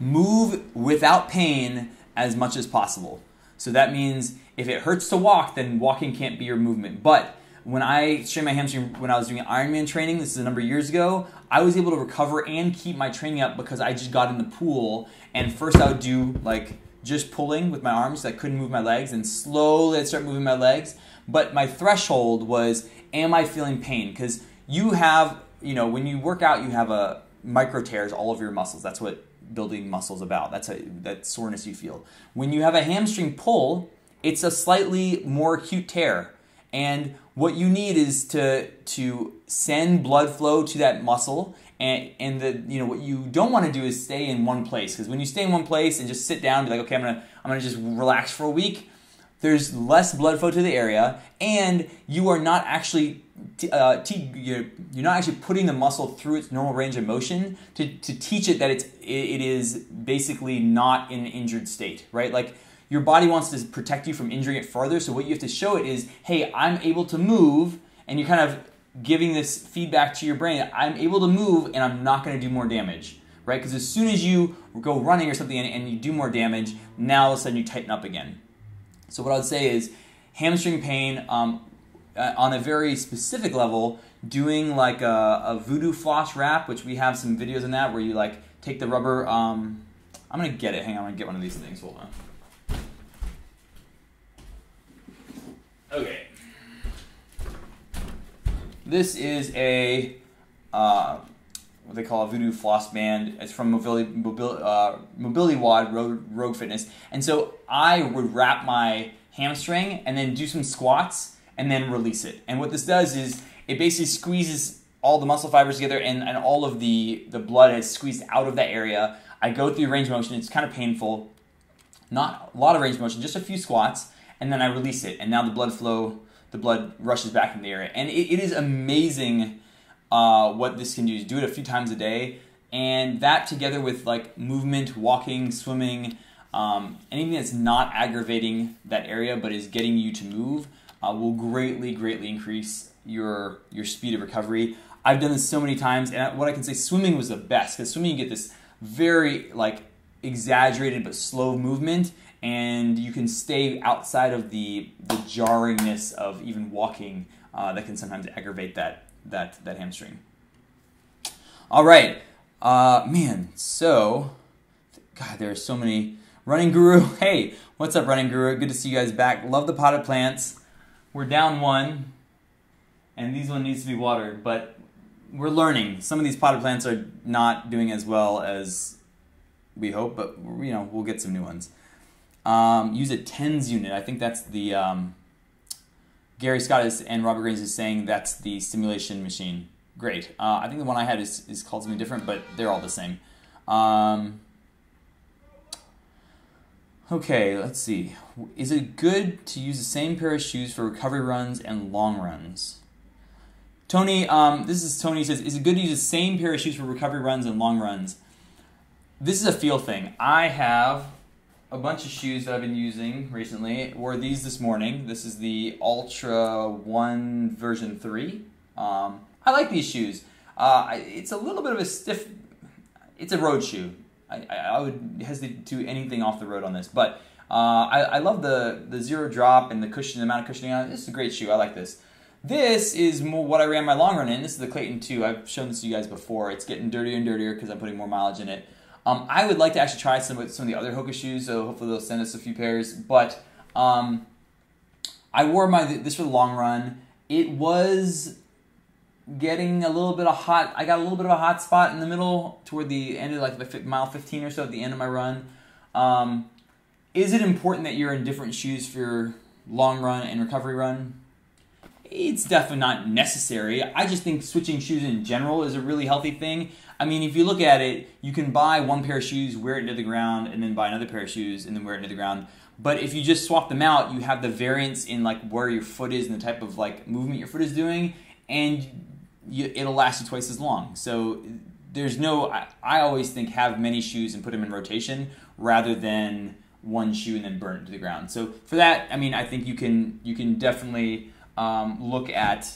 move without pain as much as possible. So that means if it hurts to walk, then walking can't be your movement. But when I strained my hamstring when I was doing Ironman training, this is a number of years ago, I was able to recover and keep my training up because I just got in the pool. And first I would do like just pulling with my arms. I couldn't move my legs, and slowly I'd start moving my legs. But my threshold was, am I feeling pain? Because you have, you know, when you work out, you have a micro tears all over your muscles. That's what building muscle is about. That's a, that soreness you feel. When you have a hamstring pull, it's a slightly more acute tear. And what you need is to to send blood flow to that muscle. And, and the, you know, what you don't want to do is stay in one place. Because when you stay in one place and just sit down and be like, okay, I'm going to I'm gonna just relax for a week, there's less blood flow to the area, and you are not actually uh, te- you're, you're not actually putting the muscle through its normal range of motion to, to teach it that it's it is basically not in an injured state, right? Like your body wants to protect you from injuring it further. So what you have to show it is, hey, I'm able to move, and you're kind of giving this feedback to your brain. I'm able to move, and I'm not going to do more damage, right? Because as soon as you go running or something and, and you do more damage, now all of a sudden you tighten up again. So what I would say is hamstring pain um, uh, on a very specific level, doing like a, a voodoo floss wrap, which we have some videos on that where you like take the rubber. Um, I'm going to get it. Hang on. I'm going to get one of these things. Hold on. Okay. This is a, uh, what they call a voodoo floss band. It's from Mobility, Mobility, uh, Mobility Wad, Rogue, Rogue Fitness. And so I would wrap my hamstring and then do some squats and then release it. And what this does is it basically squeezes all the muscle fibers together, and, and all of the, the blood has squeezed out of that area. I go through range of motion. It's kind of painful. Not a lot of range of motion, just a few squats. And then I release it. And now the blood flow, the blood rushes back in the area. And it, it is amazing Uh, what this can do. Do it a few times a day, and that together with like movement, walking, swimming, um, anything that's not aggravating that area but is getting you to move uh, will greatly, greatly increase your your speed of recovery. I've done this so many times, and I, what I can say, swimming was the best, because swimming you get this very like exaggerated but slow movement, and you can stay outside of the the jarringness of even walking uh, that can sometimes aggravate that. That, that hamstring. All right. Uh, man, so, God, there are so many. Running Guru, hey, what's up, Running Guru? Good to see you guys back. Love the potted plants. We're down one, and these one needs to be watered, but we're learning. Some of these potted plants are not doing as well as we hope, but, you know, we'll get some new ones. Um, use a tens unit. I think that's the... Um, Gary Scott is, and Robert Graves is saying that's the simulation machine. Great. Uh, I think the one I had is, is called something different, but they're all the same. Um, okay, let's see. Is it good to use the same pair of shoes for recovery runs and long runs? Tony, um, this is Tony says, is it good to use the same pair of shoes for recovery runs and long runs? This is a feel thing. I have a bunch of shoes that I've been using recently. Wore these this morning. This is the Altra one version three. Um, I like these shoes. Uh, it's a little bit of a stiff, it's a road shoe. I, I would hesitate to do anything off the road on this, but uh, I, I love the, the zero drop and the cushion, the amount of cushioning on it. This is a great shoe, I like this. This is more what I ran my long run in. This is the Clayton two, I've shown this to you guys before. It's getting dirtier and dirtier because I'm putting more mileage in it. Um, I would like to actually try some, some of the other Hoka shoes, so hopefully they'll send us a few pairs, but um, I wore my this for the long run. It was getting a little bit of hot, I got a little bit of a hot spot in the middle toward the end of like mile fifteen or so at the end of my run. Um, is it important that you're in different shoes for your long run and recovery run? It's definitely not necessary. I just think switching shoes in general is a really healthy thing. I mean, if you look at it, you can buy one pair of shoes, wear it into the ground, and then buy another pair of shoes, and then wear it into the ground. But if you just swap them out, you have the variance in like where your foot is and the type of like movement your foot is doing, and You, it'll last you twice as long. So there's no, I, I always think have many shoes and put them in rotation rather than one shoe and then burn it to the ground. So for that, I mean, I think you can you can definitely um, look at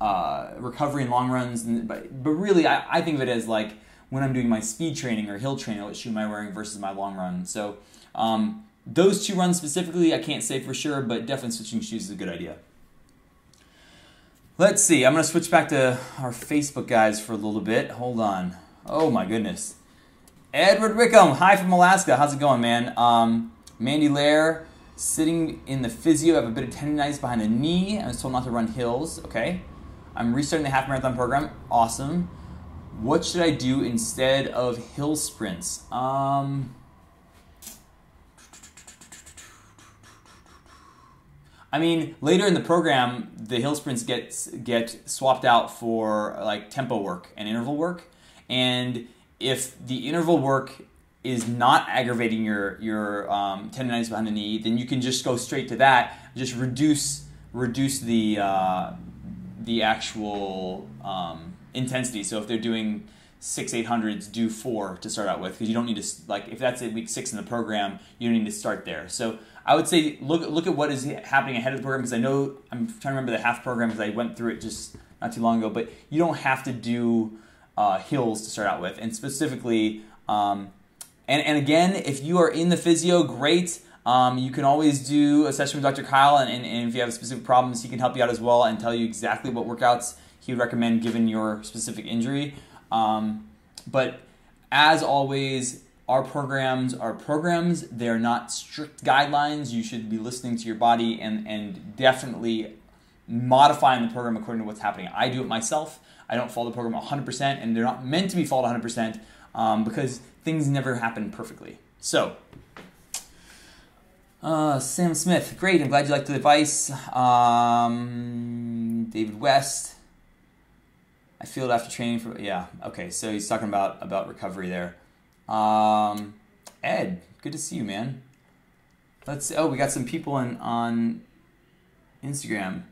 uh, recovery and long runs, and, but, but really I, I think of it as like when I'm doing my speed training or hill training, what shoe am I wearing versus my long run. So um, those two runs specifically, I can't say for sure, but definitely switching shoes is a good idea. Let's see, I'm gonna switch back to our Facebook guys for a little bit. Hold on. Oh my goodness. Edward Wickham, hi from Alaska. How's it going, man? Um, Mandy Lair, sitting in the physio. I have a bit of tendonitis behind the knee. I was told not to run hills. Okay. I'm restarting the half marathon program. Awesome. What should I do instead of hill sprints? Um, I mean, later in the program, the hill sprints get get swapped out for like tempo work and interval work. And if the interval work is not aggravating your your um, tendonitis behind the knee, then you can just go straight to that. Just reduce reduce the uh, the actual um, intensity. So if they're doing six eight hundreds, do four to start out with, because you don't need to like if that's at week six in the program, you don't need to start there. So I would say look look at what is happening ahead of the program, because I know I'm trying to remember the half program because I went through it just not too long ago. But you don't have to do uh, hills to start out with, and specifically, um, and and again, if you are in the physio, great. Um, you can always do a session with Doctor Kyle, and, and, and if you have specific problems, he can help you out as well and tell you exactly what workouts he would recommend given your specific injury. Um, but as always, our programs are programs. They're not strict guidelines. You should be listening to your body and, and definitely modifying the program according to what's happening. I do it myself. I don't follow the program one hundred percent, and they're not meant to be followed one hundred percent um, because things never happen perfectly. So, uh, Sam Smith, great. I'm glad you liked the advice. Um, David West, I feel it after training for, yeah. Okay, so he's talking about, about recovery there. Um, Ed, good to see you, man. Let's, oh, we got some people in, on Instagram.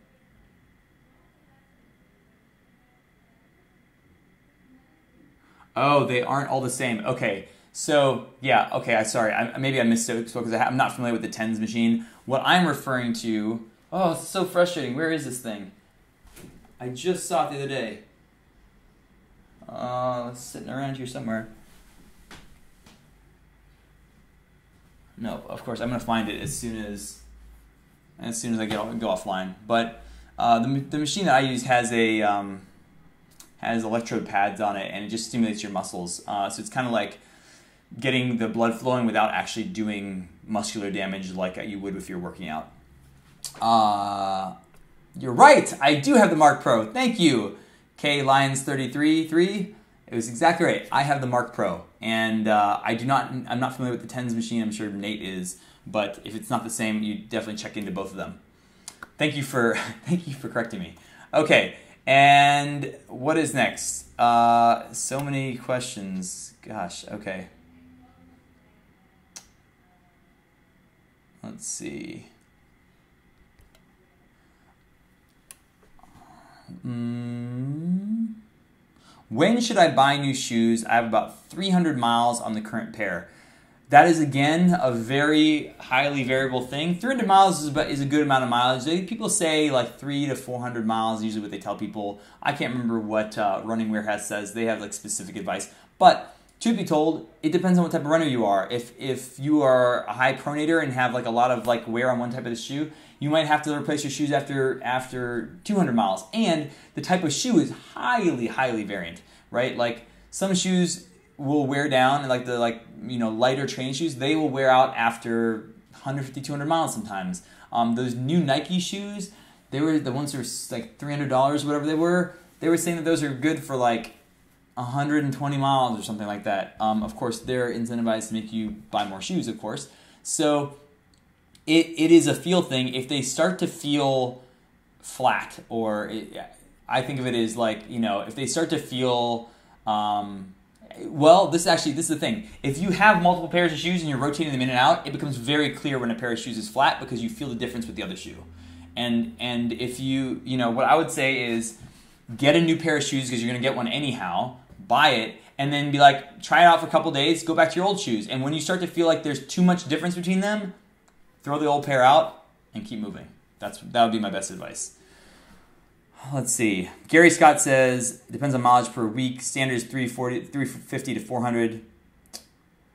Oh, they aren't all the same. Okay, so, yeah, okay, I'm sorry. I, maybe I misspoke because I'm not familiar with the TENS machine. What I'm referring to, oh, it's so frustrating. Where is this thing? I just saw it the other day. Uh, it's sitting around here somewhere. No, of course I'm gonna find it as soon as, as soon as I get off, go offline. But uh, the the machine that I use has a um, has electrode pads on it, and it just stimulates your muscles. Uh, so it's kind of like getting the blood flowing without actually doing muscular damage like you would if you're working out. Uh, you're right. I do have the Mark Pro. Thank you, K Lions thirty-three three. It was exactly right. I have the Mark Pro, and uh, I do not. I'm not familiar with the TENS machine. I'm sure Nate is, but if it's not the same, you definitely check into both of them. Thank you for thank you for correcting me. Okay, and what is next? Uh, so many questions. Gosh. Okay. Let's see. Mm. When should I buy new shoes? I have about three hundred miles on the current pair. That is, again, a very highly variable thing. three hundred miles is, is a good amount of mileage. People say like three to four hundred miles, usually what they tell people. I can't remember what uh, Running Wear Hat says. They have like specific advice. But truth be told, it depends on what type of runner you are. If, if you are a high pronator and have like a lot of like wear on one type of the shoe, you might have to replace your shoes after after two hundred miles. And the type of shoe is highly, highly variant, right? Like some shoes will wear down, and like the like you know lighter training shoes, they will wear out after one fifty, two hundred miles sometimes. Um, those new Nike shoes, they were the ones that were like three hundred dollars, whatever they were. They were saying that those are good for like one hundred twenty miles or something like that. Um, of course, they're incentivized to make you buy more shoes, of course. So it it is a feel thing. If they start to feel flat, or it, I think of it as like you know if they start to feel um, Well, this is actually, this is the thing. If you have multiple pairs of shoes and you're rotating them in and out, it becomes very clear when a pair of shoes is flat because you feel the difference with the other shoe. And and if you, you know, what I would say is get a new pair of shoes because you're going to get one anyhow, buy it, and then be like, try it out for a couple days, go back to your old shoes. And when you start to feel like there's too much difference between them, throw the old pair out and keep moving. That's that would be my best advice. Let's see. Gary Scott says, depends on mileage per week. Standard is three forty, three fifty to four hundred.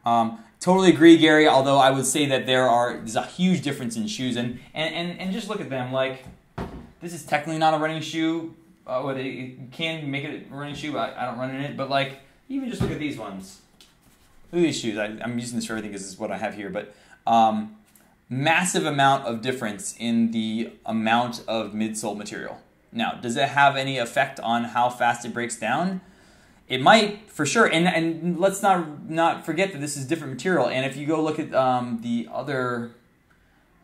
Um, totally agree, Gary, although I would say that there are there's a huge difference in shoes. And, and, and, and just look at them. Like, this is technically not a running shoe. Uh, what it, it can make it a running shoe. I, I don't run in it. But, like, even just look at these ones. Look at these shoes. I, I'm using this for everything because this is what I have here. But um, massive amount of difference in the amount of midsole material. Now, does it have any effect on how fast it breaks down? It might, for sure. And and let's not not forget that this is different material. And if you go look at um, the other,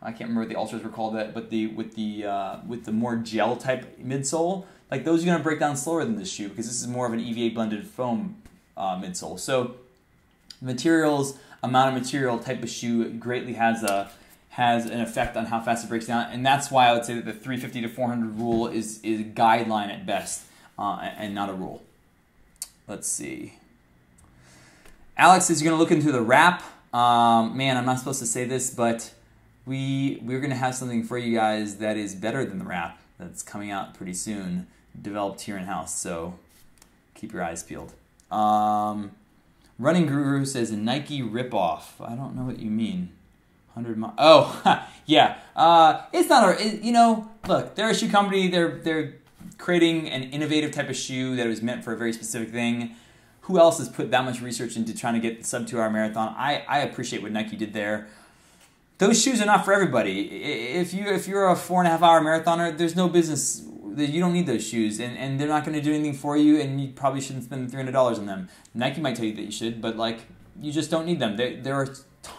I can't remember what the Altras were called that, but the with the uh, with the more gel type midsole, like those are going to break down slower than this shoe because this is more of an E V A blended foam uh, midsole. So, materials, amount of material, type of shoe greatly has a. has an effect on how fast it breaks down, and that's why I would say that the three fifty to four hundred rule is, is a guideline at best, uh, and not a rule. Let's see. Alex is going to look into the wrap. Um, man, I'm not supposed to say this, but we, we're going to have something for you guys that is better than the wrap that's coming out pretty soon, developed here in-house, so keep your eyes peeled. Um, Running Guru says, Nike ripoff. I don't know what you mean. one hundred miles. Oh, yeah. Uh, it's not a, it, you know, look, they're a shoe company. They're, they're creating an innovative type of shoe that was meant for a very specific thing. Who else has put that much research into trying to get the sub two hour marathon? I, I appreciate what Nike did there. Those shoes are not for everybody. If, you, if you're a four and a half hour marathoner, there's no business. You don't need those shoes, and, and they're not going to do anything for you, and you probably shouldn't spend three hundred dollars on them. Nike might tell you that you should, but like, you just don't need them. They, there are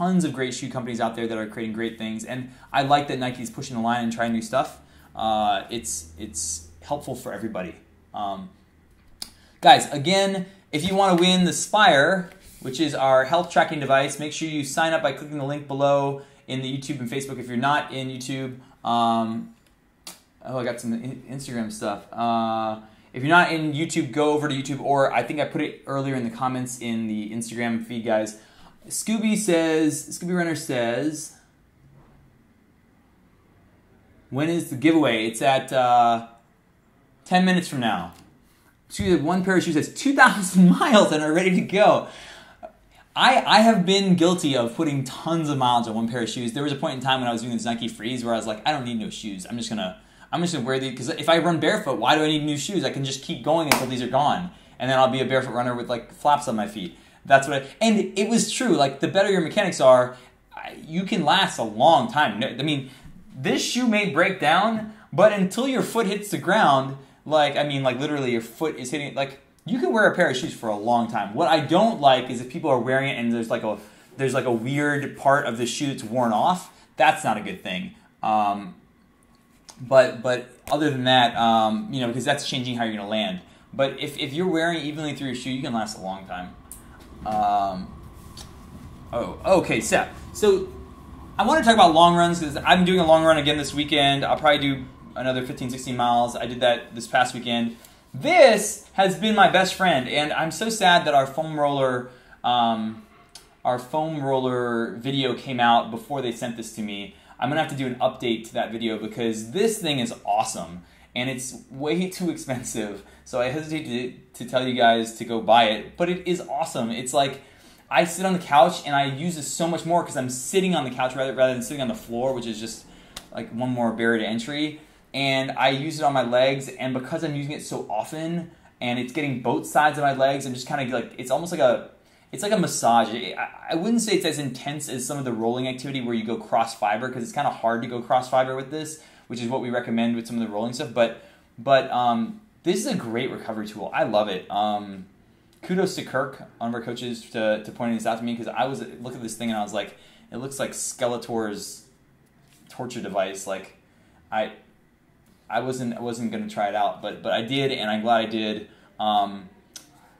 tons of great shoe companies out there that are creating great things, and I like that Nike's pushing the line and trying new stuff. Uh, it's it's helpful for everybody. Um, guys, again, if you want to win the Spire, which is our health tracking device, make sure you sign up by clicking the link below in the YouTube and Facebook if you're not in YouTube. Um, oh, I got some Instagram stuff. Uh, If you're not in YouTube, go over to YouTube, or I think I put it earlier in the comments in the Instagram feed, guys. Scooby says, Scooby Runner says, when is the giveaway? It's at uh, ten minutes from now. Scooby, one pair of shoes has two thousand miles and are ready to go. I, I have been guilty of putting tons of miles on one pair of shoes. There was a point in time when I was doing this Nike Freeze where I was like, I don't need no shoes. I'm just going to... I'm just gonna wear these because if I run barefoot, why do I need new shoes? I can just keep going until these are gone, and then I'll be a barefoot runner with like flaps on my feet. That's what. I, and it was true. Like the better your mechanics are, you can last a long time. I mean, this shoe may break down, but until your foot hits the ground, like I mean, like literally your foot is hitting. Like you can wear a pair of shoes for a long time. What I don't like is if people are wearing it and there's like a there's like a weird part of the shoe that's worn off. That's not a good thing. Um, But but other than that, um, you know, because that's changing how you're gonna land. But if if you're wearing evenly through your shoe, you can last a long time. Um, oh, okay, Seth. So I want to talk about long runs because I'm doing a long run again this weekend. I'll probably do another fifteen, sixteen miles. I did that this past weekend. This has been my best friend, and I'm so sad that our foam roller, um, our foam roller video came out before they sent this to me. I'm gonna have to do an update to that video because this thing is awesome and it's way too expensive. So I hesitate to, to tell you guys to go buy it, but it is awesome. It's like I sit on the couch and I use this so much more because I'm sitting on the couch rather, rather than sitting on the floor, which is just like one more barrier to entry. And I use it on my legs, and because I'm using it so often and it's getting both sides of my legs, I'm just kind of like, it's almost like a, it's like a massage. I wouldn't say it's as intense as some of the rolling activity where you go cross fiber, because it's kind of hard to go cross fiber with this, which is what we recommend with some of the rolling stuff. But but um, this is a great recovery tool. I love it. Um, kudos to Kirk, one of our coaches, to, to pointing this out to me, because I was looking at this thing and I was like, it looks like Skeletor's torture device. Like I I wasn't I wasn't gonna try it out, but but I did, and I'm glad I did. Um,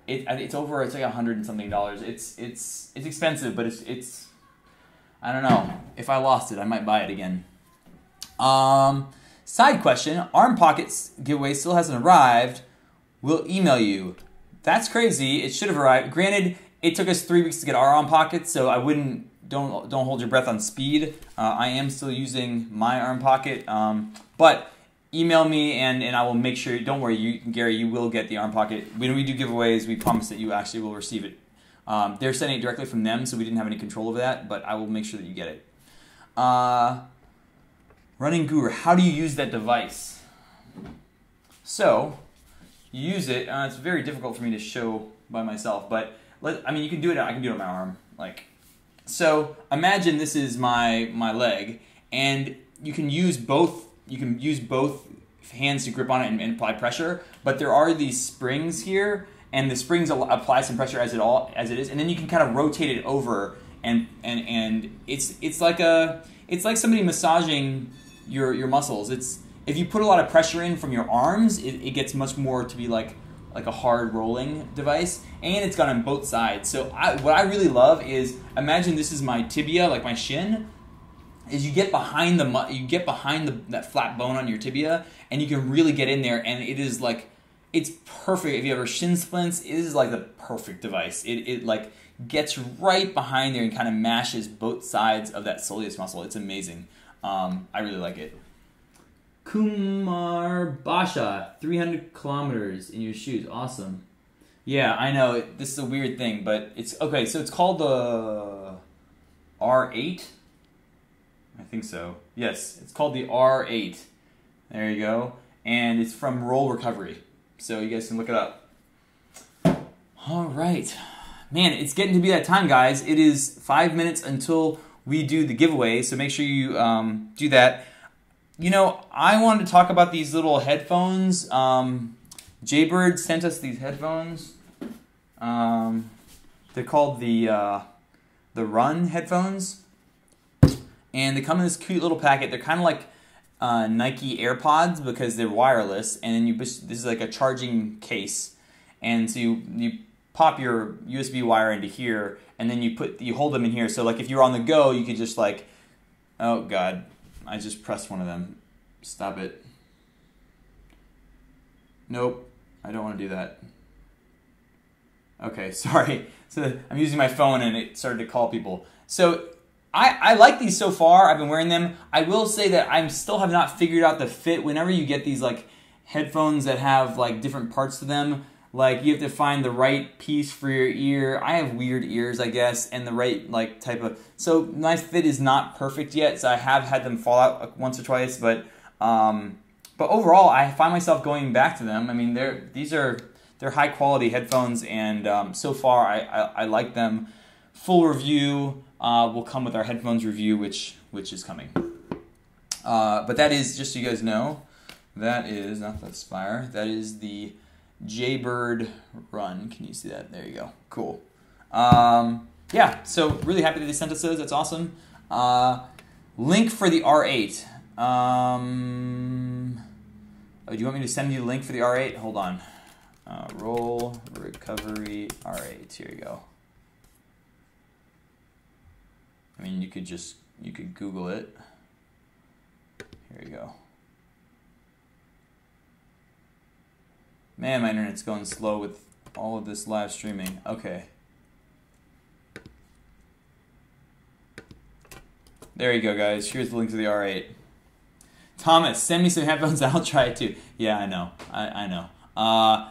It, it's over. It's like a hundred and something dollars. It's it's it's expensive, but it's it's. I don't know. If I lost it, I might buy it again. Um, side question: Arm Pockets giveaway still hasn't arrived. We'll email you. That's crazy. It should have arrived. Granted, it took us three weeks to get our Arm Pockets, so I wouldn't don't don't hold your breath on speed. Uh, I am still using my Arm Pocket, um, but. Email me and, and I will make sure, don't worry, you, Gary, you will get the Arm Pocket. When we do giveaways, we promise that you actually will receive it. Um, they're sending it directly from them, so we didn't have any control over that, but I will make sure that you get it. Uh, Running Guru, how do you use that device? So, you use it, uh, it's very difficult for me to show by myself, but let, I mean, you can do it, I can do it on my arm. Like, so, imagine this is my, my leg, and you can use both. You can use both hands to grip on it and, and apply pressure, but there are these springs here, and the springs apply some pressure as it all as it is, and then you can kind of rotate it over, and and and it's it's like a it's like somebody massaging your your muscles. It's if you put a lot of pressure in from your arms, it, it gets much more to be like like a hard rolling device, and it's got on both sides. So I, what I really love is imagine this is my tibia, like my shin. Is you get behind the you get behind the, that flat bone on your tibia, and you can really get in there, and it is like, it's perfect. If you ever shin splints, it is like the perfect device. It it like gets right behind there and kind of mashes both sides of that soleus muscle. It's amazing. Um, I really like it. Kumar Basha, three hundred kilometers in your shoes, awesome. Yeah, I know it, this is a weird thing, but it's okay. So it's called the R eight. I think so. Yes, it's called the R eight. There you go. And it's from Roll Recovery. So you guys can look it up. All right. Man, it's getting to be that time, guys. It is five minutes until we do the giveaway, so make sure you um, do that. You know, I wanted to talk about these little headphones. Um, Jaybird sent us these headphones. Um, they're called the, uh, the Run headphones. And they come in this cute little packet. They're kind of like uh, Nike AirPods because they're wireless. And then you push, this is like a charging case. And so you, you pop your U S B wire into here, and then you put you hold them in here. So like if you're on the go, you could just like, oh God, I just pressed one of them. Stop it. Nope, I don't want to do that. Okay, sorry. So I'm using my phone and it started to call people. So. I, I like these so far. I've been wearing them. I will say that I still have not figured out the fit. Whenever you get these like headphones that have like different parts to them, like you have to find the right piece for your ear. I have weird ears, I guess, and the right like type of. So my fit is not perfect yet. So I have had them fall out once or twice, but um, but overall, I find myself going back to them. I mean, they're these are they're high quality headphones, and um, so far I, I I like them. Full review. Uh, will come with our headphones review, which which is coming. Uh, but that is, just so you guys know, that is, not that Spire, that is the Jaybird Run. Can you see that? There you go. Cool. Um, yeah, so really happy that they sent us those. That's awesome. Uh, link for the R eight. Um, Oh, do you want me to send you the link for the R eight? Hold on. Uh, roll recovery R eight. Here you go. I mean, you could just, you could Google it. Here you go. Man, my internet's going slow with all of this live streaming. Okay. There you go, guys. Here's the link to the R eight. Thomas, send me some headphones. I'll try it too. Yeah, I know. I, I know. Uh,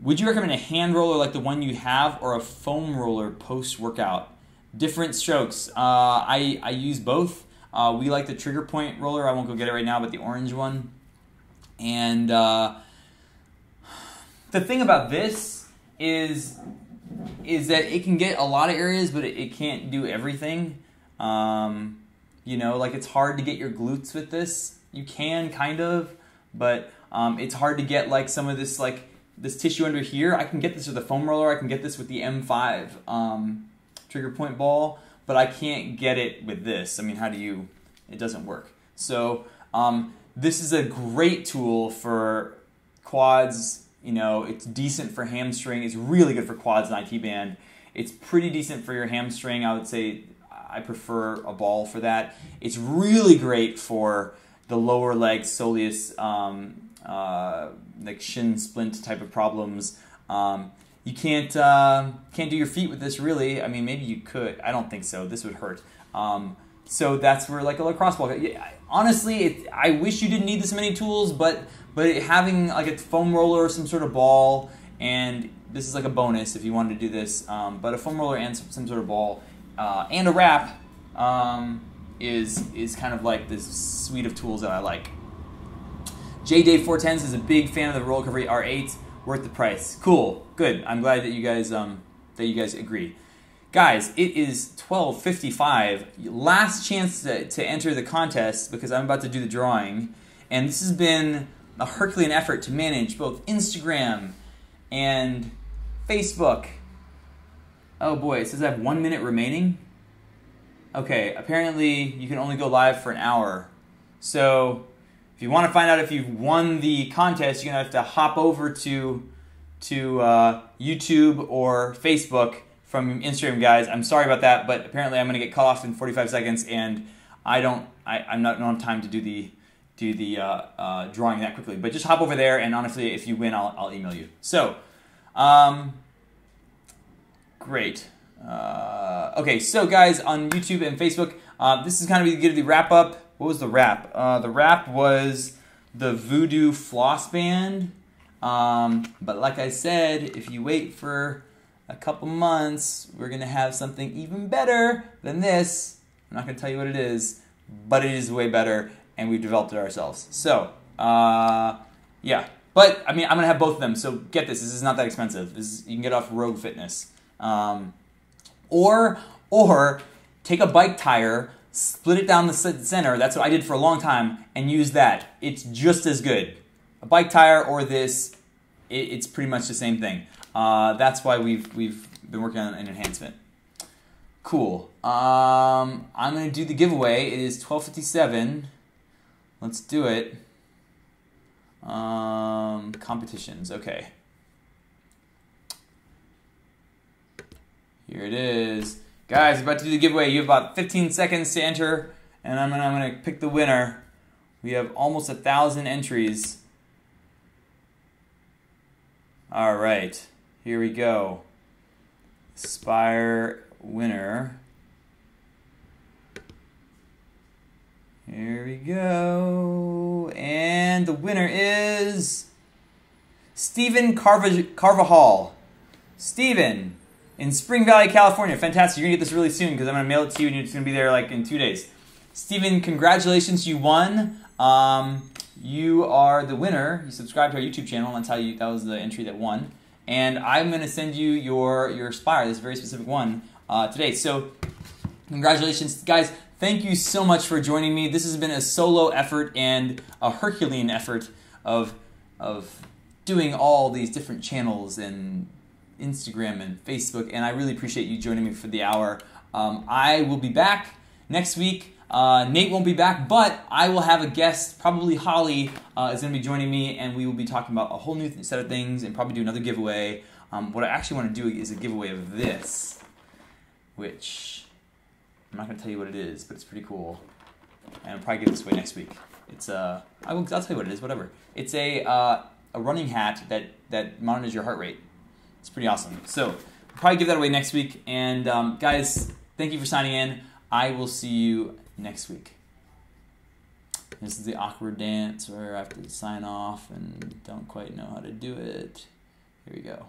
would you recommend a hand roller like the one you have or a foam roller post-workout? Different strokes. Uh, I, I use both. Uh, we like the trigger point roller. I won't go get it right now, but the orange one. And uh, the thing about this is, is that it can get a lot of areas, but it, it can't do everything. Um, you know, like it's hard to get your glutes with this. You can kind of, but um, it's hard to get like some of this, like this tissue under here. I can get this with a foam roller. I can get this with the M five um, trigger point ball, but I can't get it with this. I mean, how do you, it doesn't work. So um, this is a great tool for quads. You know, it's decent for hamstring. It's really good for quads and I T band. It's pretty decent for your hamstring. I would say I prefer a ball for that. It's really great for the lower leg soleus, um, uh, like shin splint type of problems. Um, you can't uh, can't do your feet with this really. I mean, maybe you could. I don't think so. This would hurt. Um, so that's where like a lacrosse ball. Honestly, it, I wish you didn't need this many tools, but but it, having like a foam roller or some sort of ball, and this is like a bonus if you wanted to do this. Um, but a foam roller and some, some sort of ball. Uh, and a wrap um, is is kind of like this suite of tools that I like. J Dave four ten is a big fan of the Roll Recovery R eight. Worth the price. Cool. Good. I'm glad that you guys um, that you guys agree. Guys, it is twelve fifty-five. Last chance to, to enter the contest because I'm about to do the drawing. And this has been a Herculean effort to manage both Instagram and Facebook. Oh boy, it says I have one minute remaining. Okay, apparently you can only go live for an hour. So if you want to find out if you've won the contest, you're going to have to hop over to to uh, YouTube or Facebook from Instagram, guys. I'm sorry about that, but apparently I'm going to get cut off in forty-five seconds, and I don't, I, I'm not on time to do the do the uh, uh, drawing that quickly. But just hop over there, and honestly, if you win, I'll, I'll email you. So. Um, Great. Uh, okay, so guys, on YouTube and Facebook, uh, this is kind of going to be the wrap up. What was the wrap? Uh, the wrap was the Voodoo Floss Band. Um, but like I said, if you wait for a couple months, we're going to have something even better than this. I'm not going to tell you what it is, but it is way better, and we've developed it ourselves. So, uh, yeah. But, I mean, I'm going to have both of them, so get this. This is not that expensive. This is, you can get off Rogue Fitness. Um, or, or take a bike tire, split it down the center. That's what I did for a long time and use that. It's just as good. A bike tire or this, it, it's pretty much the same thing. Uh, that's why we've, we've been working on an enhancement. Cool. Um, I'm going to do the giveaway. It is twelve fifty-seven. Let's do it. Um, competitions. Okay. Here it is. Guys, we're about to do the giveaway. You have about fifteen seconds to enter, and I'm gonna, I'm gonna pick the winner. We have almost a thousand entries. All right, here we go. Spire winner. Here we go. And the winner is Stephen Carva- Carvajal. Stephen. In Spring Valley, California. Fantastic. You're going to get this really soon because I'm going to mail it to you and it's going to be there like in two days. Steven, congratulations. You won. Um, you are the winner. You subscribe to our YouTube channel. That's how you, that was the entry that won. And I'm going to send you your, your Spire, this very specific one, uh, today. So congratulations, guys. Thank you so much for joining me. This has been a solo effort and a Herculean effort of, of doing all these different channels and Instagram and Facebook, and I really appreciate you joining me for the hour. Um, I will be back next week. Uh, Nate won't be back, but I will have a guest, probably Holly, uh, is going to be joining me, and we will be talking about a whole new th- set of things and probably do another giveaway. Um, what I actually want to do is a giveaway of this, which I'm not going to tell you what it is, but it's pretty cool. And I'll probably give this away next week. It's uh, I will, I'll tell you what it is, whatever. It's a, uh, a running hat that, that monitors your heart rate. It's pretty awesome. So we'll probably give that away next week. And um, guys, thank you for signing in. I will see you next week. This is the awkward dance where I have to sign off and don't quite know how to do it. Here we go.